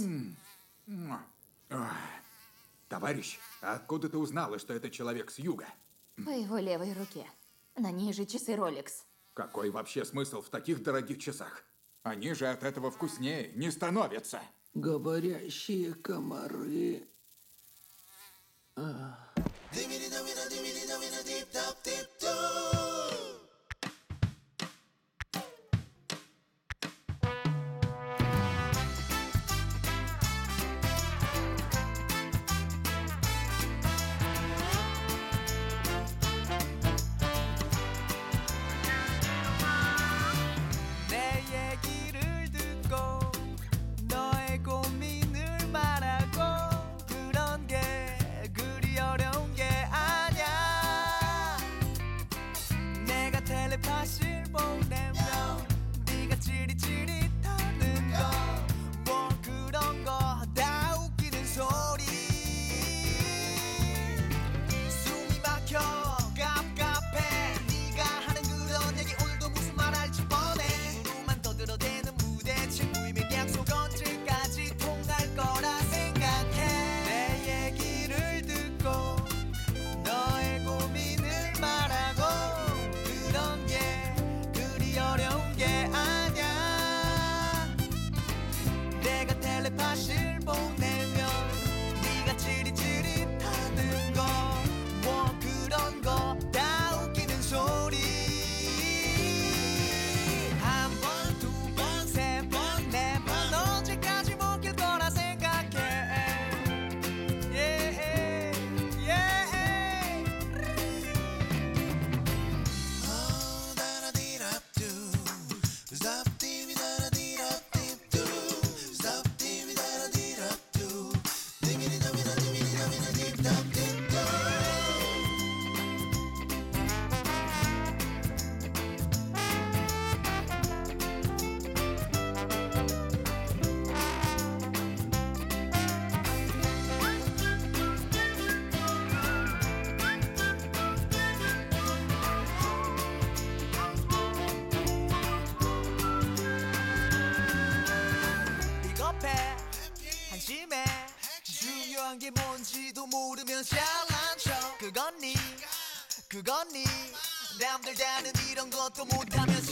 Товарищ, а откуда ты узнала, что это человек с юга? По его левой руке. На ней же часы Rolex. Какой вообще смысл в таких дорогих часах? Они же от этого вкуснее не становятся. Говорящие комары. 그건 네 남들 다는 이런 것도 못하면서